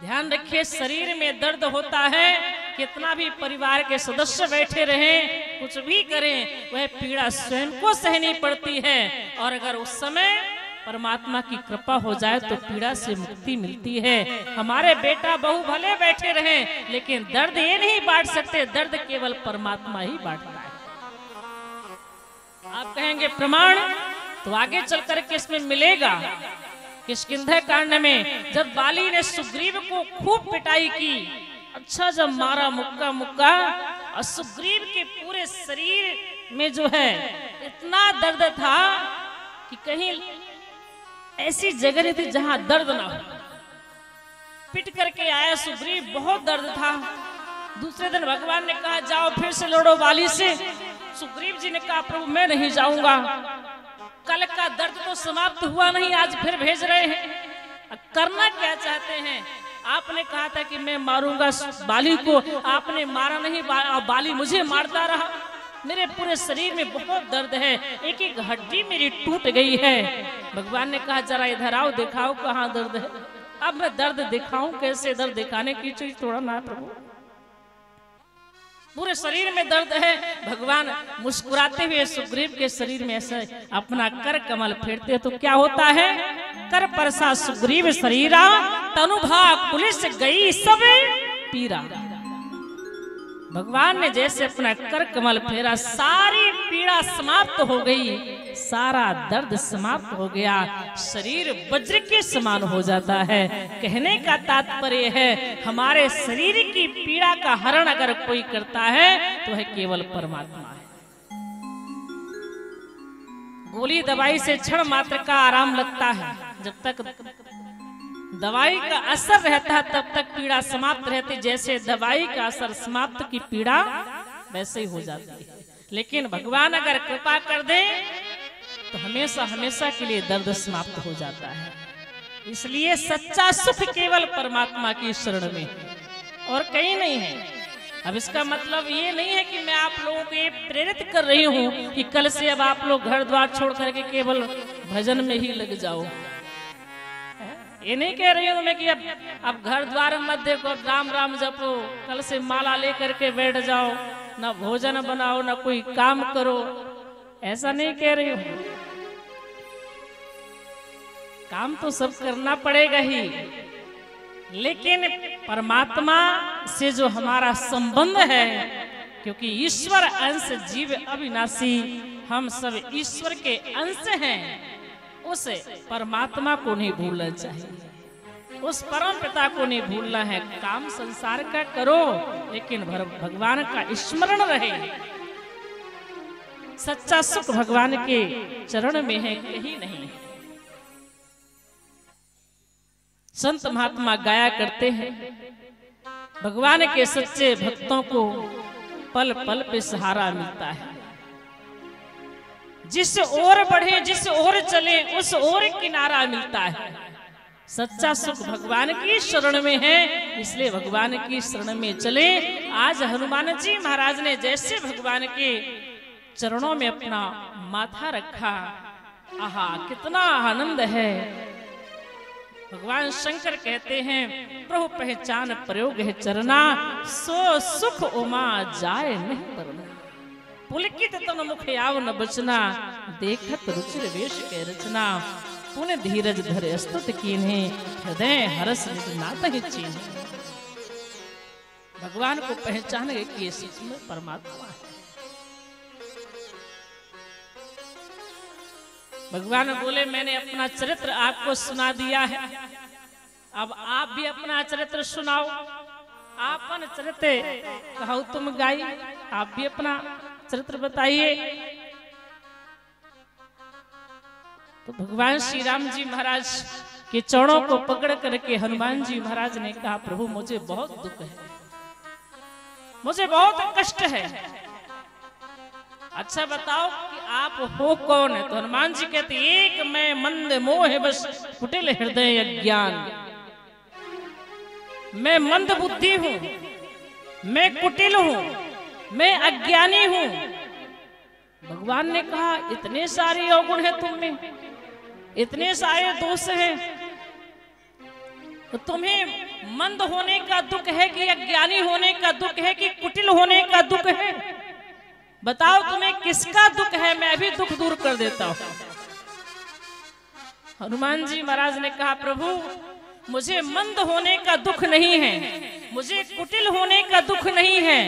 ध्यान रखिए, शरीर में दर्द होता है, कितना भी परिवार के सदस्य बैठे रहें, कुछ भी करें, वह पीड़ा स्वयं को सहनी पड़ती है, और अगर उस समय परमात्मा की कृपा हो जाए तो पीड़ा से मुक्ति मिलती है। हमारे बेटा बहू भले बैठे रहें, लेकिन दर्द ये नहीं बांट सकते, दर्द केवल परमात्मा ही बांटता है। आप कहेंगे प्रमाण, तो आगे चल करके इसमें मिलेगा। किष्किंधा कांड में जब बाली ने सुग्रीव को खूब पिटाई की, अच्छा जब मारा मुक्का मुक्का, और सुग्रीव के पूरे शरीर में जो है इतना दर्द था कि कहीं ऐसी जगह नहीं थी जहां दर्द ना हो। पिट करके आया सुग्रीव, बहुत दर्द था। दूसरे दिन भगवान ने कहा जाओ फिर से लड़ो बाली से। सुग्रीव जी ने कहा प्रभु मैं नहीं जाऊंगा, कल का दर्द तो समाप्त हुआ नहीं, आज फिर भेज रहे हैं, करना क्या चाहते हैं? आपने कहा था कि मैं मारूंगा बाली को, आपने मारा नहीं, बाली मुझे मारता रहा, मेरे पूरे शरीर में बहुत दर्द है, एक एक हड्डी मेरी टूट गई है। भगवान ने कहा जरा इधर आओ, दिखाओ कहाँ दर्द है। अब मैं दर्द दिखाऊं कैसे, दर्द दिखाने की चीज थोड़ा ना प्रभु, पूरे शरीर में दर्द है। भगवान मुस्कुराते हुए सुग्रीव के शरीर में ऐसे अपना कर कमल फेरते हैं तो क्या होता है, कर परसा सुग्रीव शरीरा, तनुभा पुलिस गई सब पीरा। भगवान ने जैसे अपना कर कमल फेरा, सारी पीड़ा समाप्त हो गई, सारा दर्द समाप्त हो गया, शरीर वज्र के समान हो जाता है। कहने का तात्पर्य है हमारे शरीर की पीड़ा का हरण अगर कोई करता है तो है केवल परमात्मा है। गोली दवाई से क्षण मात्र का आराम लगता है, जब तक दवाई का असर रहता है तब तक पीड़ा समाप्त रहती। जैसे दवाई का असर समाप्त की पीड़ा वैसे ही हो जाती है, लेकिन भगवान अगर कृपा कर दे तो हमेशा हमेशा के लिए दर्द समाप्त हो जाता है। इसलिए सच्चा सुख केवल परमात्मा की शरण में और कहीं नहीं है। अब इसका मतलब ये नहीं है कि मैं आप लोगों को ये प्रेरित कर रही हूँ कि कल से अब आप लोग घर द्वार छोड़ करके केवल भजन में ही लग जाओ। ये नहीं कह रही हूँ मैं कि अब घर द्वार मत देखो, अब राम राम जपो, कल से माला लेकर के बैठ जाओ, ना भोजन बनाओ, ना कोई काम करो, ऐसा नहीं कह रही हूँ। काम तो सब करना पड़ेगा ही, लेकिन परमात्मा से जो हमारा संबंध है, क्योंकि ईश्वर अंश जीव अविनाशी, हम सब ईश्वर के अंश हैं, उस परमात्मा को नहीं भूलना चाहिए, उस परम पिता को नहीं भूलना है। काम संसार का करो लेकिन भगवान का स्मरण रहे। सच्चा सुख भगवान के चरण में है, कहीं नहीं। संत महात्मा गाया करते हैं भगवान के सच्चे भक्तों को पल पल पे सहारा मिलता है। जिस ओर बढ़े, जिस ओर चले, उस ओर किनारा मिलता है। सच्चा सुख भगवान की शरण में है, इसलिए भगवान की शरण में चले। आज हनुमान जी महाराज ने जैसे भगवान के चरणों में अपना माथा रखा, आहा कितना आनंद है। भगवान शंकर कहते हैं प्रभु पहचान प्रयोग है चरना, सो सुख उमा जाए नहीं परना, पुलकित तन मुख आव न बचना, देखत रुचिर वेश के रचना, पुन धीरज धरे स्तुत कीन्हे, हृदय हरस नाथ ही चीन्ह। भगवान को पहचान गए कि सच में परमात्मा है। भगवान बोले मैंने अपना चरित्र आपको सुना दिया है, अब आप भी अपना चरित्र सुनाओ। आपन चरित्र कहु तुम गाई, आप भी अपना चरित्र बताइए। तो भगवान श्री राम जी महाराज के चरणों को पकड़ करके हनुमान जी महाराज ने कहा प्रभु मुझे बहुत दुख है, मुझे बहुत कष्ट है, अच्छा बताओ कि आप हो कौन? तो हनुमान जी कहते एक मैं मंद मोह बस कुटिल हृदय अज्ञान, मैं मंद बुद्धि हूं, मैं कुटिल हूं, मैं अज्ञानी हूं। भगवान ने कहा इतने सारे अवगुण हैं तुम में, इतने सारे दोष हैं, तो तुम्हें मंद होने का दुख है कि अज्ञानी होने का दुख है कि कुटिल होने का दुख है? बताओ तुम्हें किसका दुख है, मैं भी दुख दूर कर देता हूं। हनुमान जी महाराज ने कहा प्रभु मुझे मंद होने का दुख नहीं है, मुझे कुटिल होने का दुख नहीं है,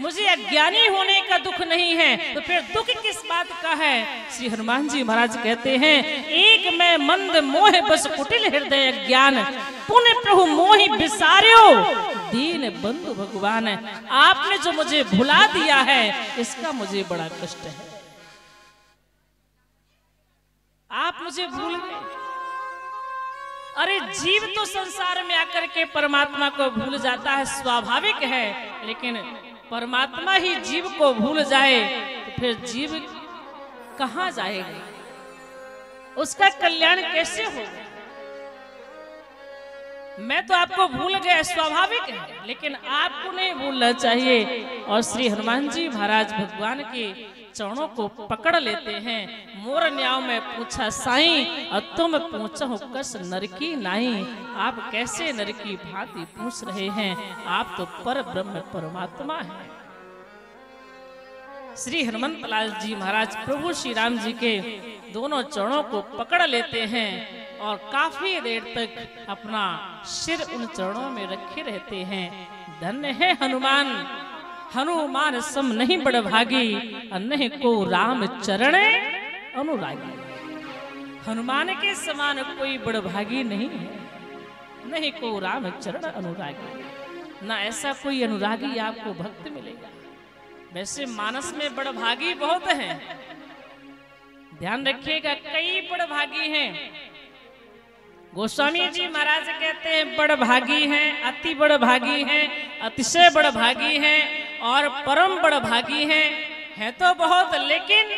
मुझे अज्ञानी होने का दुख नहीं है, तो फिर दुख किस बात का है? श्री हनुमान जी महाराज कहते हैं एक मैं मंद मोह बस कुटिल हृदय अज्ञान, पुण्य प्रभु मोहि विसार्यो दीन बंधु भगवान। आपने जो मुझे भुला दिया है इसका मुझे बड़ा कष्ट है, आप मुझे भूल गए। अरे जीव तो संसार में आकर के परमात्मा को भूल जाता है, स्वाभाविक है, लेकिन परमात्मा ही जीव को भूल जाए तो फिर जीव कहां जाएगा, उसका कल्याण कैसे होगा? मैं तो आपको भूल गया, स्वाभाविक है, लेकिन आपको नहीं भूलना चाहिए। और श्री हनुमान जी महाराज भगवान के चरणों को पकड़ लेते हैं। मोर न्याव में पूछा साईं और तुम पूछो कस नरकी नाई। आप कैसे नरकी भांति पूछ रहे हैं, आप तो पर ब्रह्म परमात्मा हैं। श्री हनुमंतलाल जी महाराज प्रभु श्री राम जी के दोनों चरणों को पकड़ लेते हैं और काफी देर तक अपना सिर उन चरणों में रखे रहते हैं। धन्य है हनुमान, हनुमान सम नहीं बड़भागी, अन्य को राम चरणे अनुरागी। हनुमान के समान कोई बड़भागी नहीं है, नहीं को राम चरण अनुरागी, ना ऐसा कोई अनुरागी आपको भक्त मिलेगा। वैसे मानस में बड़भागी बहुत हैं, ध्यान रखिएगा, कई बड़भागी हैं। गोस्वामी जी महाराज कहते हैं बड़भागी हैं, अति बड़भागी हैं, अतिशय बड़भागी हैं और परम बड़भागी हैं। है तो बहुत, लेकिन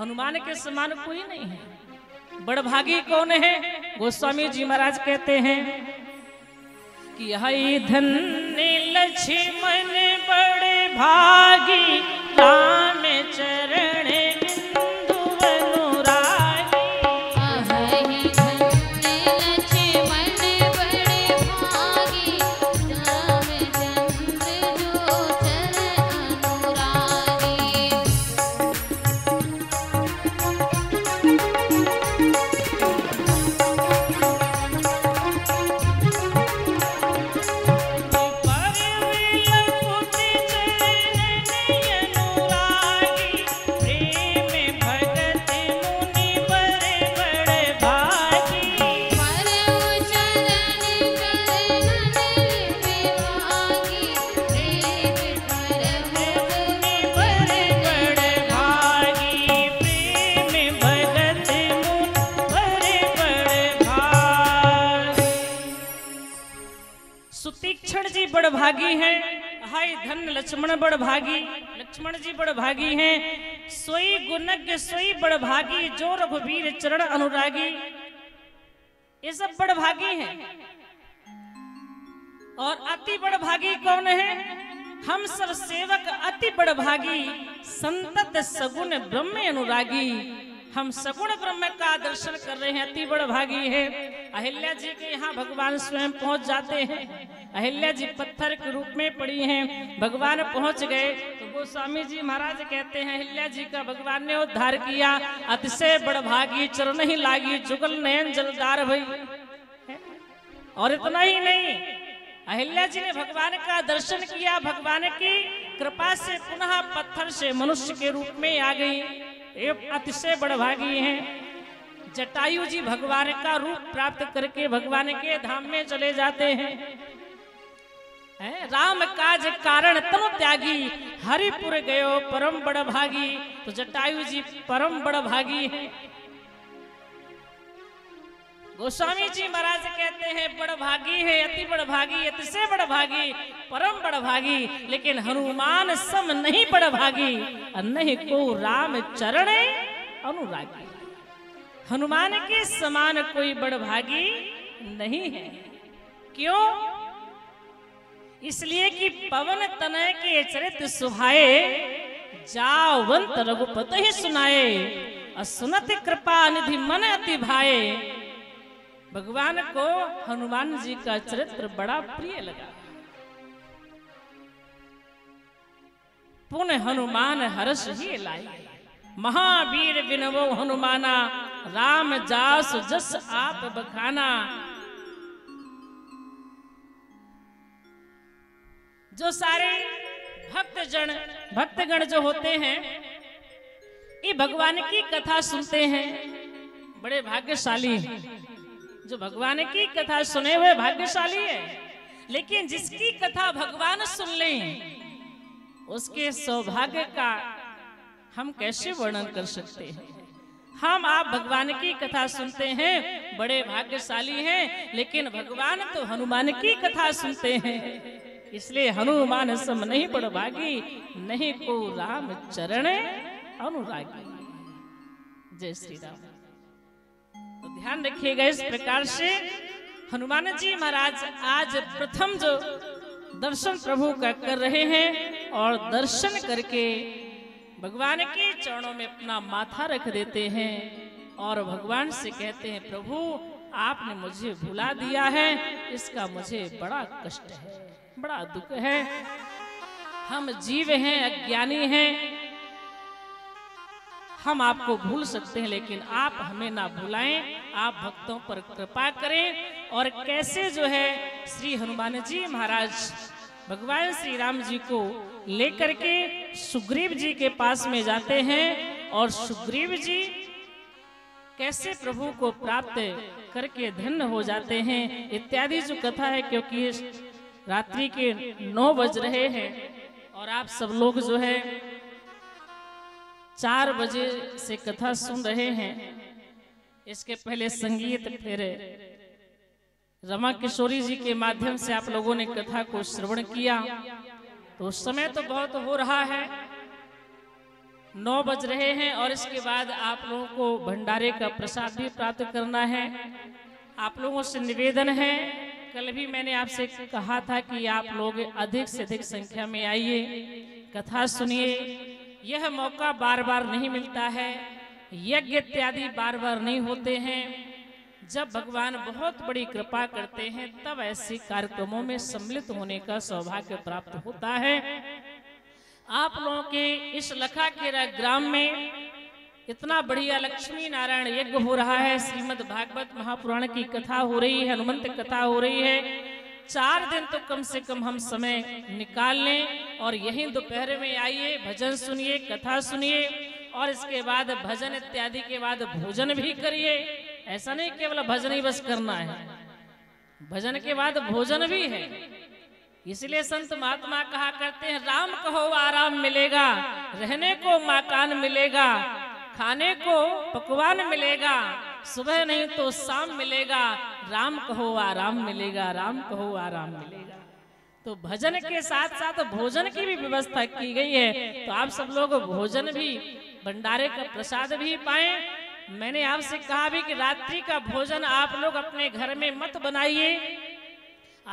हनुमान के समान कोई नहीं है। बड़भागी कौन है? गोस्वामी जी महाराज कहते हैं कि हाय धन्य लक्ष्मण बड़े भागी राम चरण भागी हैं। हाय धन लक्ष्मण बड़ भागी, लक्ष्मण जी बड़ भागी हैं। सोई गुणज्ञ सोई बड़ भागी, जो रघुवीर चरण अनुरागी। ये सब बड़ भागी हैं। और अति बड़ भागी कौन है? हम सब सेवक अति बड़ भागी, संतत सगुण ब्रह्म अनुरागी। हम सगुण ब्रह्म का दर्शन कर रहे हैं, अति बड़ भागी है। अहिल्या जी के यहाँ भगवान स्वयं पहुंच जाते हैं। अहिल्या जी पत्थर के रूप में पड़ी हैं, भगवान पहुंच गए। तो गोस्वामी जी महाराज कहते हैं अहिल्या जी का भगवान ने उद्धार किया। अतिशय बड़भागी चरण ही लागी, जुगल नयन जलदार भई। और इतना ही नहीं, अहिल्या जी ने भगवान का दर्शन किया, भगवान की कृपा से पुनः पत्थर से मनुष्य के रूप में आ गई। ये अतिशय बड़भागी हैं। जटायु जी भगवान का रूप प्राप्त करके भगवान के धाम में चले जाते हैं। राम काज कारण तनु त्यागी, हरिपुर गयो परम बड़ भागी। तो जटायु जी परम बड़ भागी है। गोस्वामी जी महाराज कहते हैं बड़ भागी है अति बड़ भागी, अति से बड़ भागी, परम बड़ भागी, लेकिन हनुमान सम नहीं बड़ भागी, नहीं को राम चरण अनुरागी। हनुमान के समान कोई बड़ भागी नहीं है। क्यों? इसलिए कि पवन तनय के चरित्र सुहाए, जावंत रघुपति ही सुनाए, असुनत कृपा निधि मन अति भाए। भगवान को हनुमान जी का चरित्र बड़ा प्रिय लगा। पुनः हनुमान हर्ष ही लाए, महावीर विनवो हनुमाना, राम जास जस आप बखाना। जो सारे भक्तगण जो होते हैं, ये भगवान की कथा सुनते हैं, बड़े भाग्यशाली। जो भगवान की कथा सुने हुए भाग्यशाली है, लेकिन जिसकी कथा भगवान सुन लें, उसके सौभाग्य का हम कैसे वर्णन कर सकते हैं। हम आप भगवान की कथा सुनते हैं, बड़े भाग्यशाली हैं, लेकिन भगवान तो हनुमान की कथा सुनते हैं, इसलिए हनुमान सम नहीं बड़ भागी, नहीं को राम चरण अनुरागी। जय श्री राम। तो ध्यान रखिएगा, इस प्रकार से हनुमान जी महाराज आज प्रथम जो दर्शन प्रभु का कर रहे हैं, और दर्शन करके भगवान के चरणों में अपना माथा रख देते हैं और भगवान से कहते हैं, प्रभु आपने मुझे भुला दिया है, इसका मुझे बड़ा कष्ट है, बड़ा दुख है। हम जीव हैं, अज्ञानी हैं, हम आपको भूल सकते हैं, लेकिन आप हमें ना भुलाएं, आप भक्तों पर कृपा करें। और कैसे जो है श्री हनुमान जी महाराज भगवान श्री राम जी को लेकर के सुग्रीव जी के पास में जाते हैं, और सुग्रीव जी कैसे प्रभु को प्राप्त करके धन्य हो जाते हैं, इत्यादि जो कथा है। क्योंकि रात्रि के 9 बज रहे हैं और आप सब लोग जो है 4 बजे से कथा सुन रहे हैं। इसके पहले संगीत, फिर रमा किशोरी जी के माध्यम से आप लोगों ने कथा को श्रवण किया। तो समय तो बहुत हो रहा है, 9 बज रहे हैं, और इसके बाद आप लोगों को भंडारे का प्रसाद भी प्राप्त करना है। आप लोगों से निवेदन है, कल भी मैंने आपसे कहा था कि आप लोग अधिक से अधिक संख्या में आइए, कथा सुनिए। यह मौका बार बार नहीं मिलता है, यज्ञ इत्यादि बार बार नहीं होते हैं। जब भगवान बहुत बड़ी कृपा करते हैं, तब ऐसे कार्यक्रमों में सम्मिलित होने का सौभाग्य प्राप्त होता है। आप लोगों के इस लखाखेरा ग्राम में इतना बढ़िया लक्ष्मी नारायण यज्ञ हो रहा है, श्रीमद् भागवत महापुराण की कथा हो रही है, हनुमंत कथा हो रही है। 4 दिन तो कम से कम हम समय निकाल लें, और यहीं दोपहर में आइए, भजन सुनिए, कथा सुनिए, और इसके बाद भजन इत्यादि के बाद भोजन भी करिए। ऐसा नहीं केवल भजन ही बस करना है, भजन के बाद भोजन भी है। इसलिए संत महात्मा कहा करते हैं, राम कहो आराम मिलेगा, रहने को मकान मिलेगा, खाने को पकवान मिलेगा, सुबह नहीं तो शाम मिलेगा, राम कहो आराम मिलेगा, राम कहो आराम मिलेगा। तो भजन के साथ साथ भोजन की भी व्यवस्था की गई है, तो आप सब लोग भोजन भी, भंडारे का प्रसाद भी पाएं। मैंने आपसे कहा भी कि रात्रि का भोजन आप लोग अपने घर में मत बनाइए,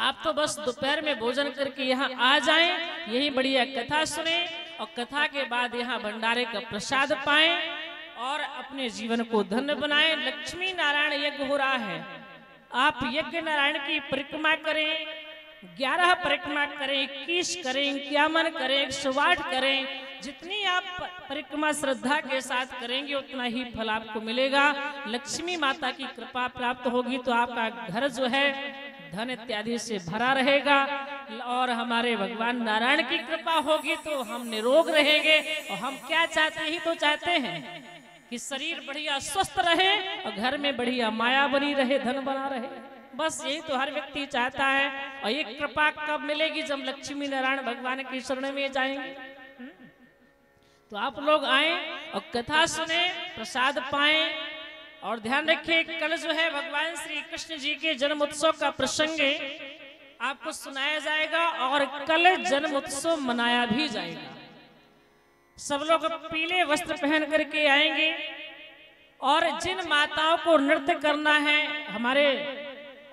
आप तो बस दोपहर में भोजन करके यहाँ आ जाएं, यही बढ़िया कथा सुने, और कथा के बाद यहाँ भंडारे का प्रसाद पाएं, और अपने जीवन को धन्य बनाएं। लक्ष्मी नारायण यज्ञ हो रहा है, आप यज्ञ नारायण की परिक्रमा करें, 11 परिक्रमा करें, 21 करें, 51 करें, 108 करें। जितनी आप परिक्रमा श्रद्धा के साथ करेंगे, उतना ही फल आपको मिलेगा। लक्ष्मी माता की कृपा प्राप्त होगी, तो आपका घर जो है धन इत्यादि से भरा रहेगा, और हमारे भगवान नारायण की कृपा होगी, तो हम निरोग रहेंगे। और हम क्या चाहते हैं, तो चाहते हैं कि शरीर बढ़िया स्वस्थ रहे, और घर में बढ़िया माया बनी रहे, धन बना रहे, बस यही तो हर व्यक्ति चाहता है। और ये कृपा कब मिलेगी? जब लक्ष्मी नारायण भगवान की शरण में जाएंगे। तो आप लोग आए और कथा सुने, प्रसाद पाएं, और ध्यान रखिए कल जो है भगवान श्री कृष्ण जी के जन्म उत्सव का प्रसंग आपको सुनाया जाएगा और कल जन्म उत्सव मनाया भी जाएगा। सब लोग पीले वस्त्र पहन करके आएंगे और जिन माताओं को नृत्य करना है, हमारे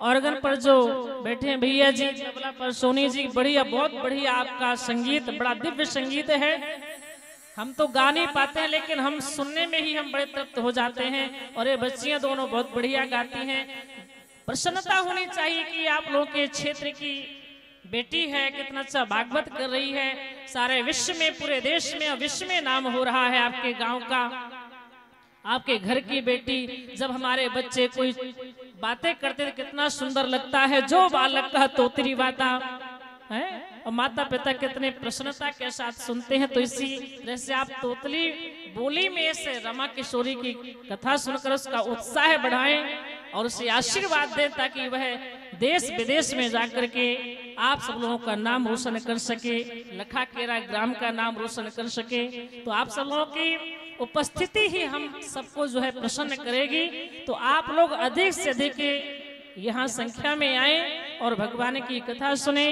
ऑर्गन पर जो बैठे हैं भैया जी, तबला पर सोनी जी, बढ़िया, बहुत बढ़िया आपका संगीत, बड़ा दिव्य संगीत है। हम तो गा नहीं पाते हैं लेकिन हम सुनने में ही हम बड़े तृप्त हो जाते हैं। और ये बच्चियां दोनों बहुत बढ़िया गाती हैं। प्रसन्नता होनी चाहिए कि आप लोगों के क्षेत्र की बेटी है, कितना अच्छा भागवत कर रही है, सारे विश्व में, पूरे देश में और विश्व में नाम हो रहा है आपके गांव का, आपके घर की बेटी। जब हमारे बच्चे कोई बातें करते कितना सुंदर लगता है, जो बालक का तोतरी बाता है और माता पिता कितने प्रसन्नता के साथ सुनते हैं। तो इसी तरह से आप तोतली बोली में से रमा किशोरी की कथा सुनकर उसका उत्साह बढ़ाएं और उसे आशीर्वाद दें ताकि वह देश विदेश में जाकर के आप सब लोगों का नाम रोशन कर सके, लखाकेरा ग्राम का नाम रोशन कर सके। तो आप सब लोगों की उपस्थिति ही हम सबको जो है प्रसन्न करेगी। तो आप लोग अधिक से अधिक यहाँ संख्या में आएं और भगवान की कथा सुने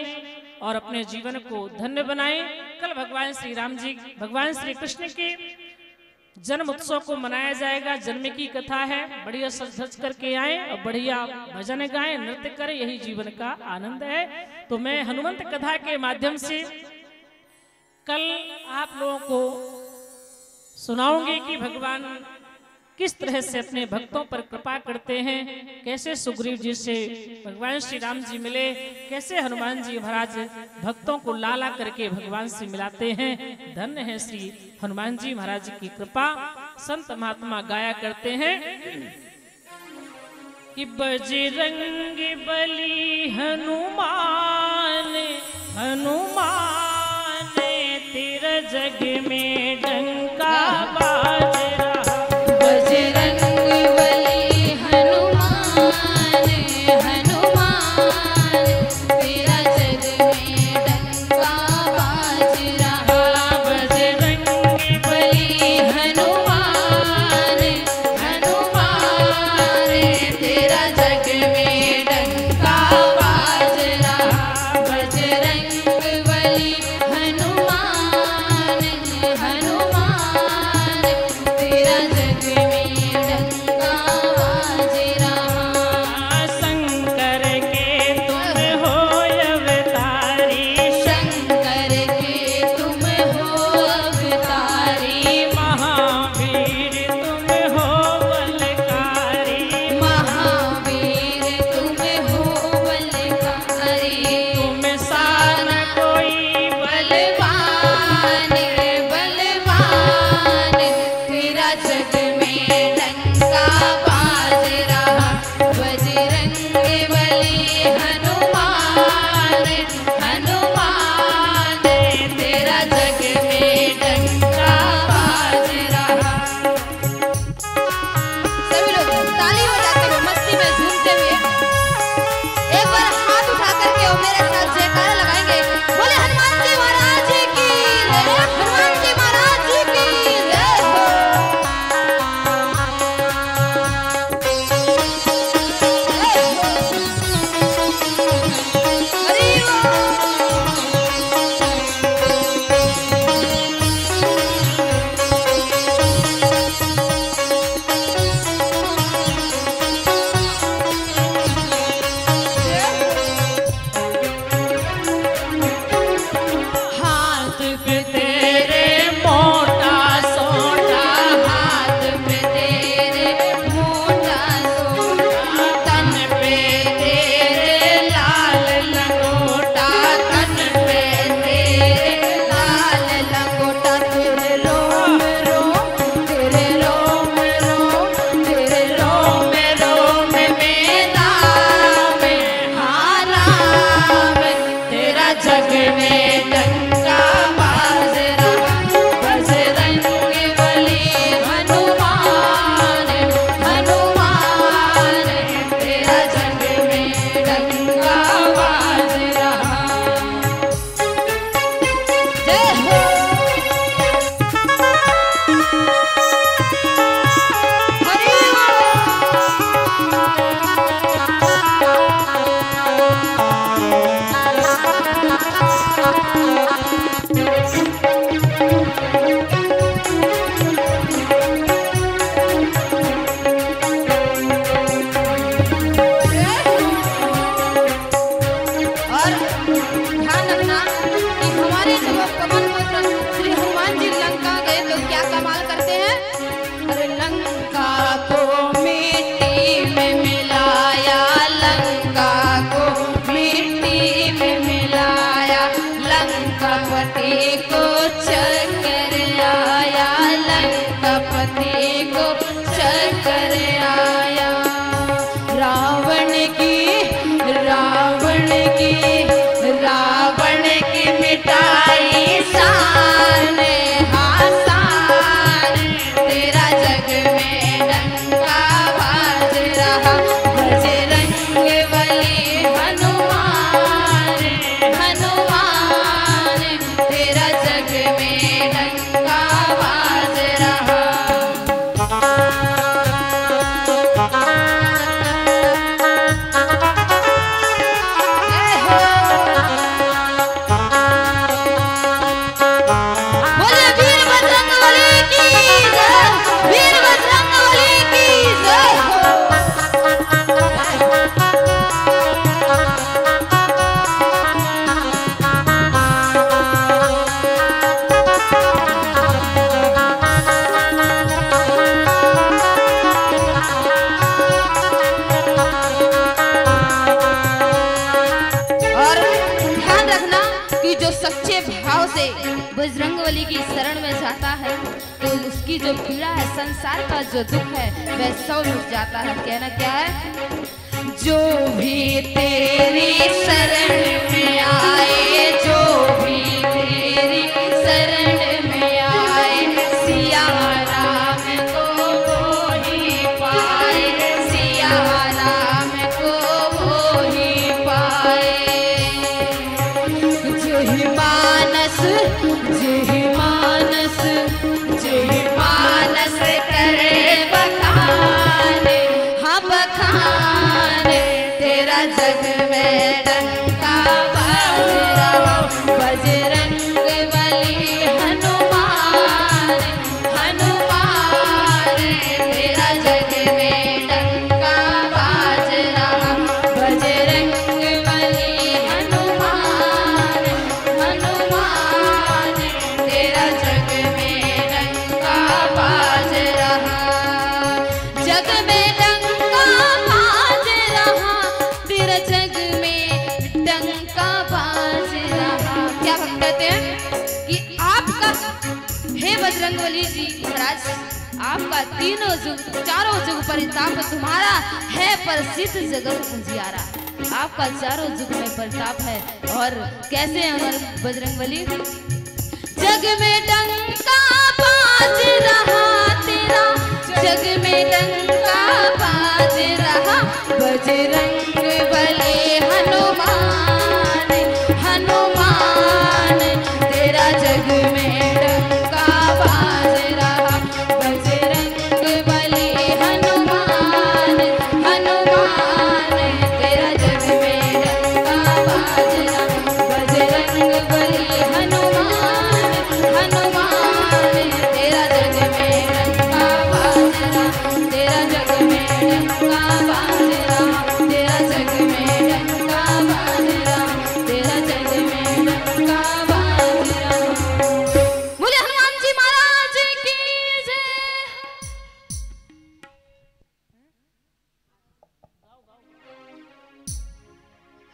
और अपने जीवन को धन्य बनाएं। कल भगवान श्री राम जी, भगवान श्री कृष्ण के जन्म उत्सव को मनाया जाएगा। जन्म की कथा है, बढ़िया सज करके आए और बढ़िया भजन गाएं, नृत्य करें, यही जीवन का आनंद है। तो मैं हनुमंत कथा के माध्यम से कल आप लोगों को सुनाऊंगी कि भगवान किस तरह से अपने भक्तों पर कृपा करते हैं, कैसे सुग्रीव जी से भगवान श्री राम जी मिले, कैसे हनुमान जी महाराज भक्तों को लाला करके भगवान से मिलाते हैं। धन्य है श्री हनुमान जी महाराज की कृपा। संत महात्मा गाया करते हैं कि बजरंग बली हनुमान, हनुमान तेरा जग में डंका बाजे। बजरंगबली की शरण में जाता है तो उसकी जो पीड़ा है, संसार का जो दुख है, वह सब मिट जाता है। कहना क्या है, जो भी तेरी शरण में आए, जो भी तेरी शरण में आए, सिया राम को वो ही पाए, सिया राम को वो ही पाए। जय मानस जय मानस जय मानस करे बखान, हाँ बखान तेरा जग में डंका बजा, बजरंग बली हनुमान, हनुमान तेरा जग में डंका बजा, बजरंग बली हनुमान, हनुमान तेरा जग में डंका बाज रहा, जग में डंका बाज रहा, तेरा जग में डंका बाज रहा। क्या हम कहते हैं कि आपका हे बजरंगबली जी महाराज, आपका तीनों जुग चारों जुग परिताप तुम्हारा है, प्रसिद्ध जगत पुजियारा आपका चारों जुग में प्रताप है। और कैसे है हमारे बजरंगबली, जग में डंका बाज रहा तेरा, जग में डंका बाज रहा, बजरंग बली हनुमान, हनुमान तेरा जग में डंका बाज रहा, बजरंग बली हनुमान, हनुमान तेरा जग में डंका बाज रहा, बजरंग बली हनुमान, हनुमान तेरा जग में डंका बाज रहा, तेरा जग में डंका बाज रहा, तेरा जग में डंका बाज रहा, तेरा जग में डंका बाज रहा। बोले हनुमान जी महाराज की जय।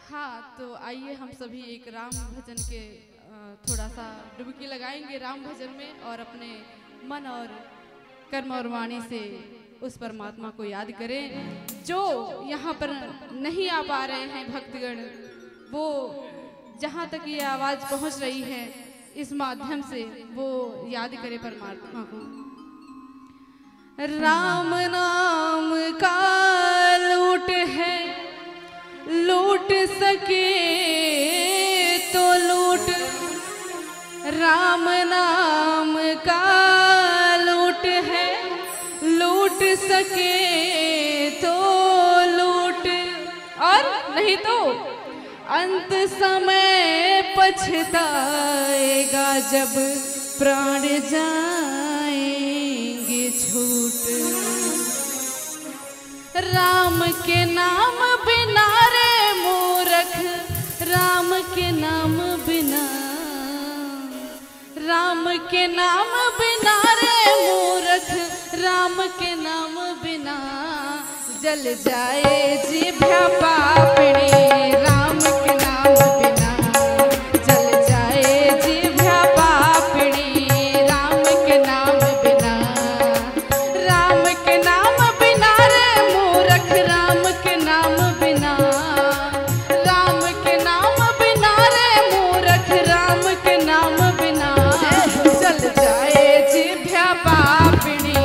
हाँ, तो आइए हम सभी एक राम भजन के थोड़ा सा डुबकी लगाएंगे राम भजन में, और अपने मन और कर्म और वाणी से उस परमात्मा को याद करें। जो यहाँ पर नहीं आ पा रहे हैं भक्तगण, वो जहाँ तक ये आवाज़ पहुँच रही है इस माध्यम से वो याद करें परमात्मा को। राम नाम का लूट है, लूट सके तो लूट, राम नाम का लूट है, लूट सके तो लूट, और नहीं तो अंत समय पछताएगा, जब प्राण जाएंगे छूट। राम के नाम बिना रे मूरख, राम के नाम बिना, राम के नाम बिना रे मूरख, राम के नाम बिना जल जाए जिभ्या पापणी, राम के नाम बिना जल जाए जिभ्या पापणी, राम के नाम बिना, राम के नाम बिना रे मूरख, राम के नाम बिना, राम के नाम बिना रे मूरख, राम के नाम बिना जल जाए जिभ्या पापणी,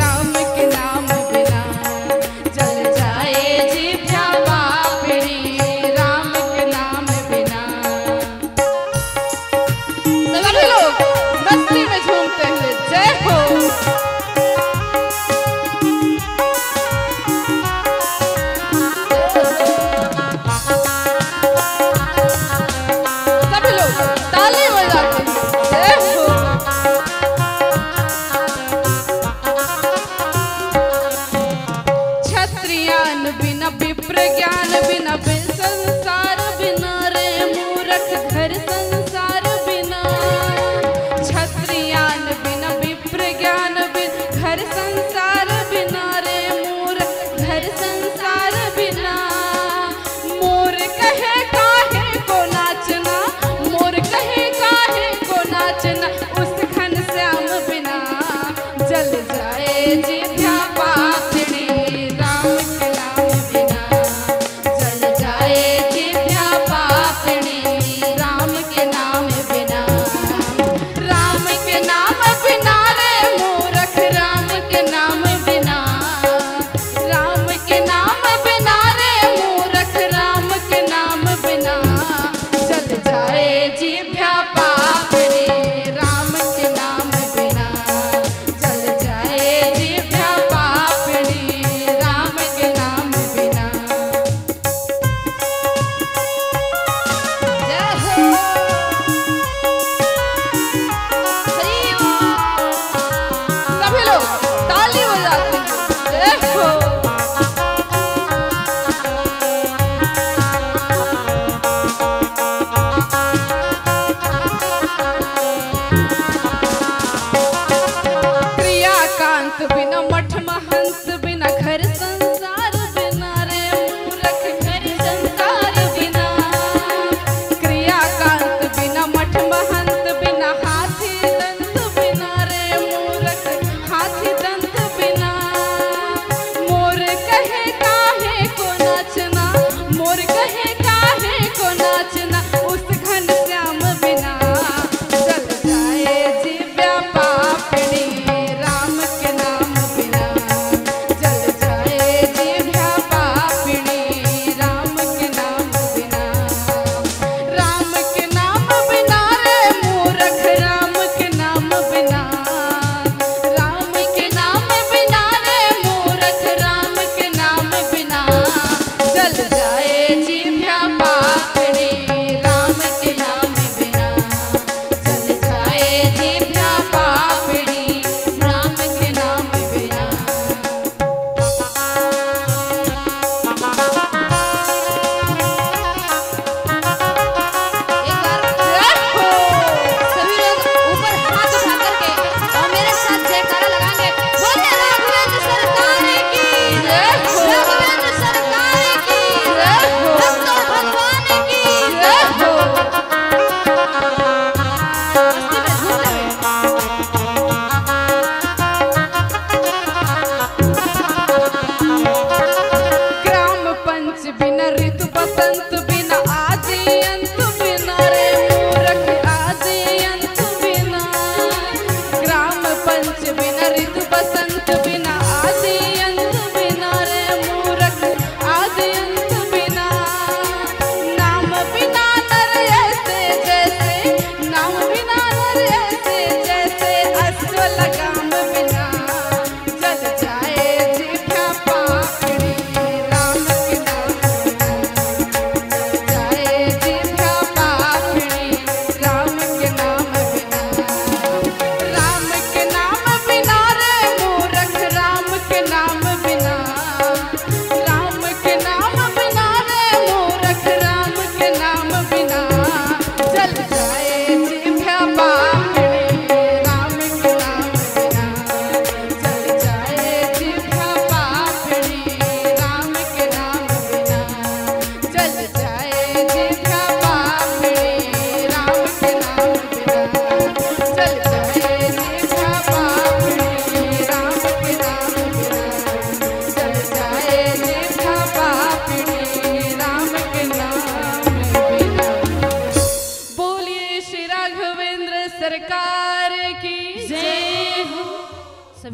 राम के नाम बिना जल जाए जिभ्या पापणी, राम के नाम बिना। सभी लोग मस्ती में झूमते हुए जय हो। सभी लोग ताली बजाते हुए जय हो। क्षत्रियान बिना, विप्र ज्ञान बिना, बिन संसार बिना रे मूरख, घर संसार बिना। क्षत्रियान बिना, विप्र ज्ञान बिना, घर संसार बिना रे मूरख, घर संसार बिना। मोर कहे काहे को नाचना, मोर कहे काहे को नाचना,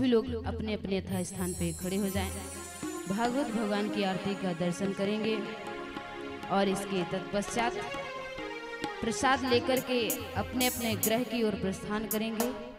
सभी लोग अपने अपने यथा स्थान पर खड़े हो जाएं। भागवत भगवान की आरती का दर्शन करेंगे और इसके तत्पश्चात प्रसाद लेकर के अपने अपने ग्रह की ओर प्रस्थान करेंगे।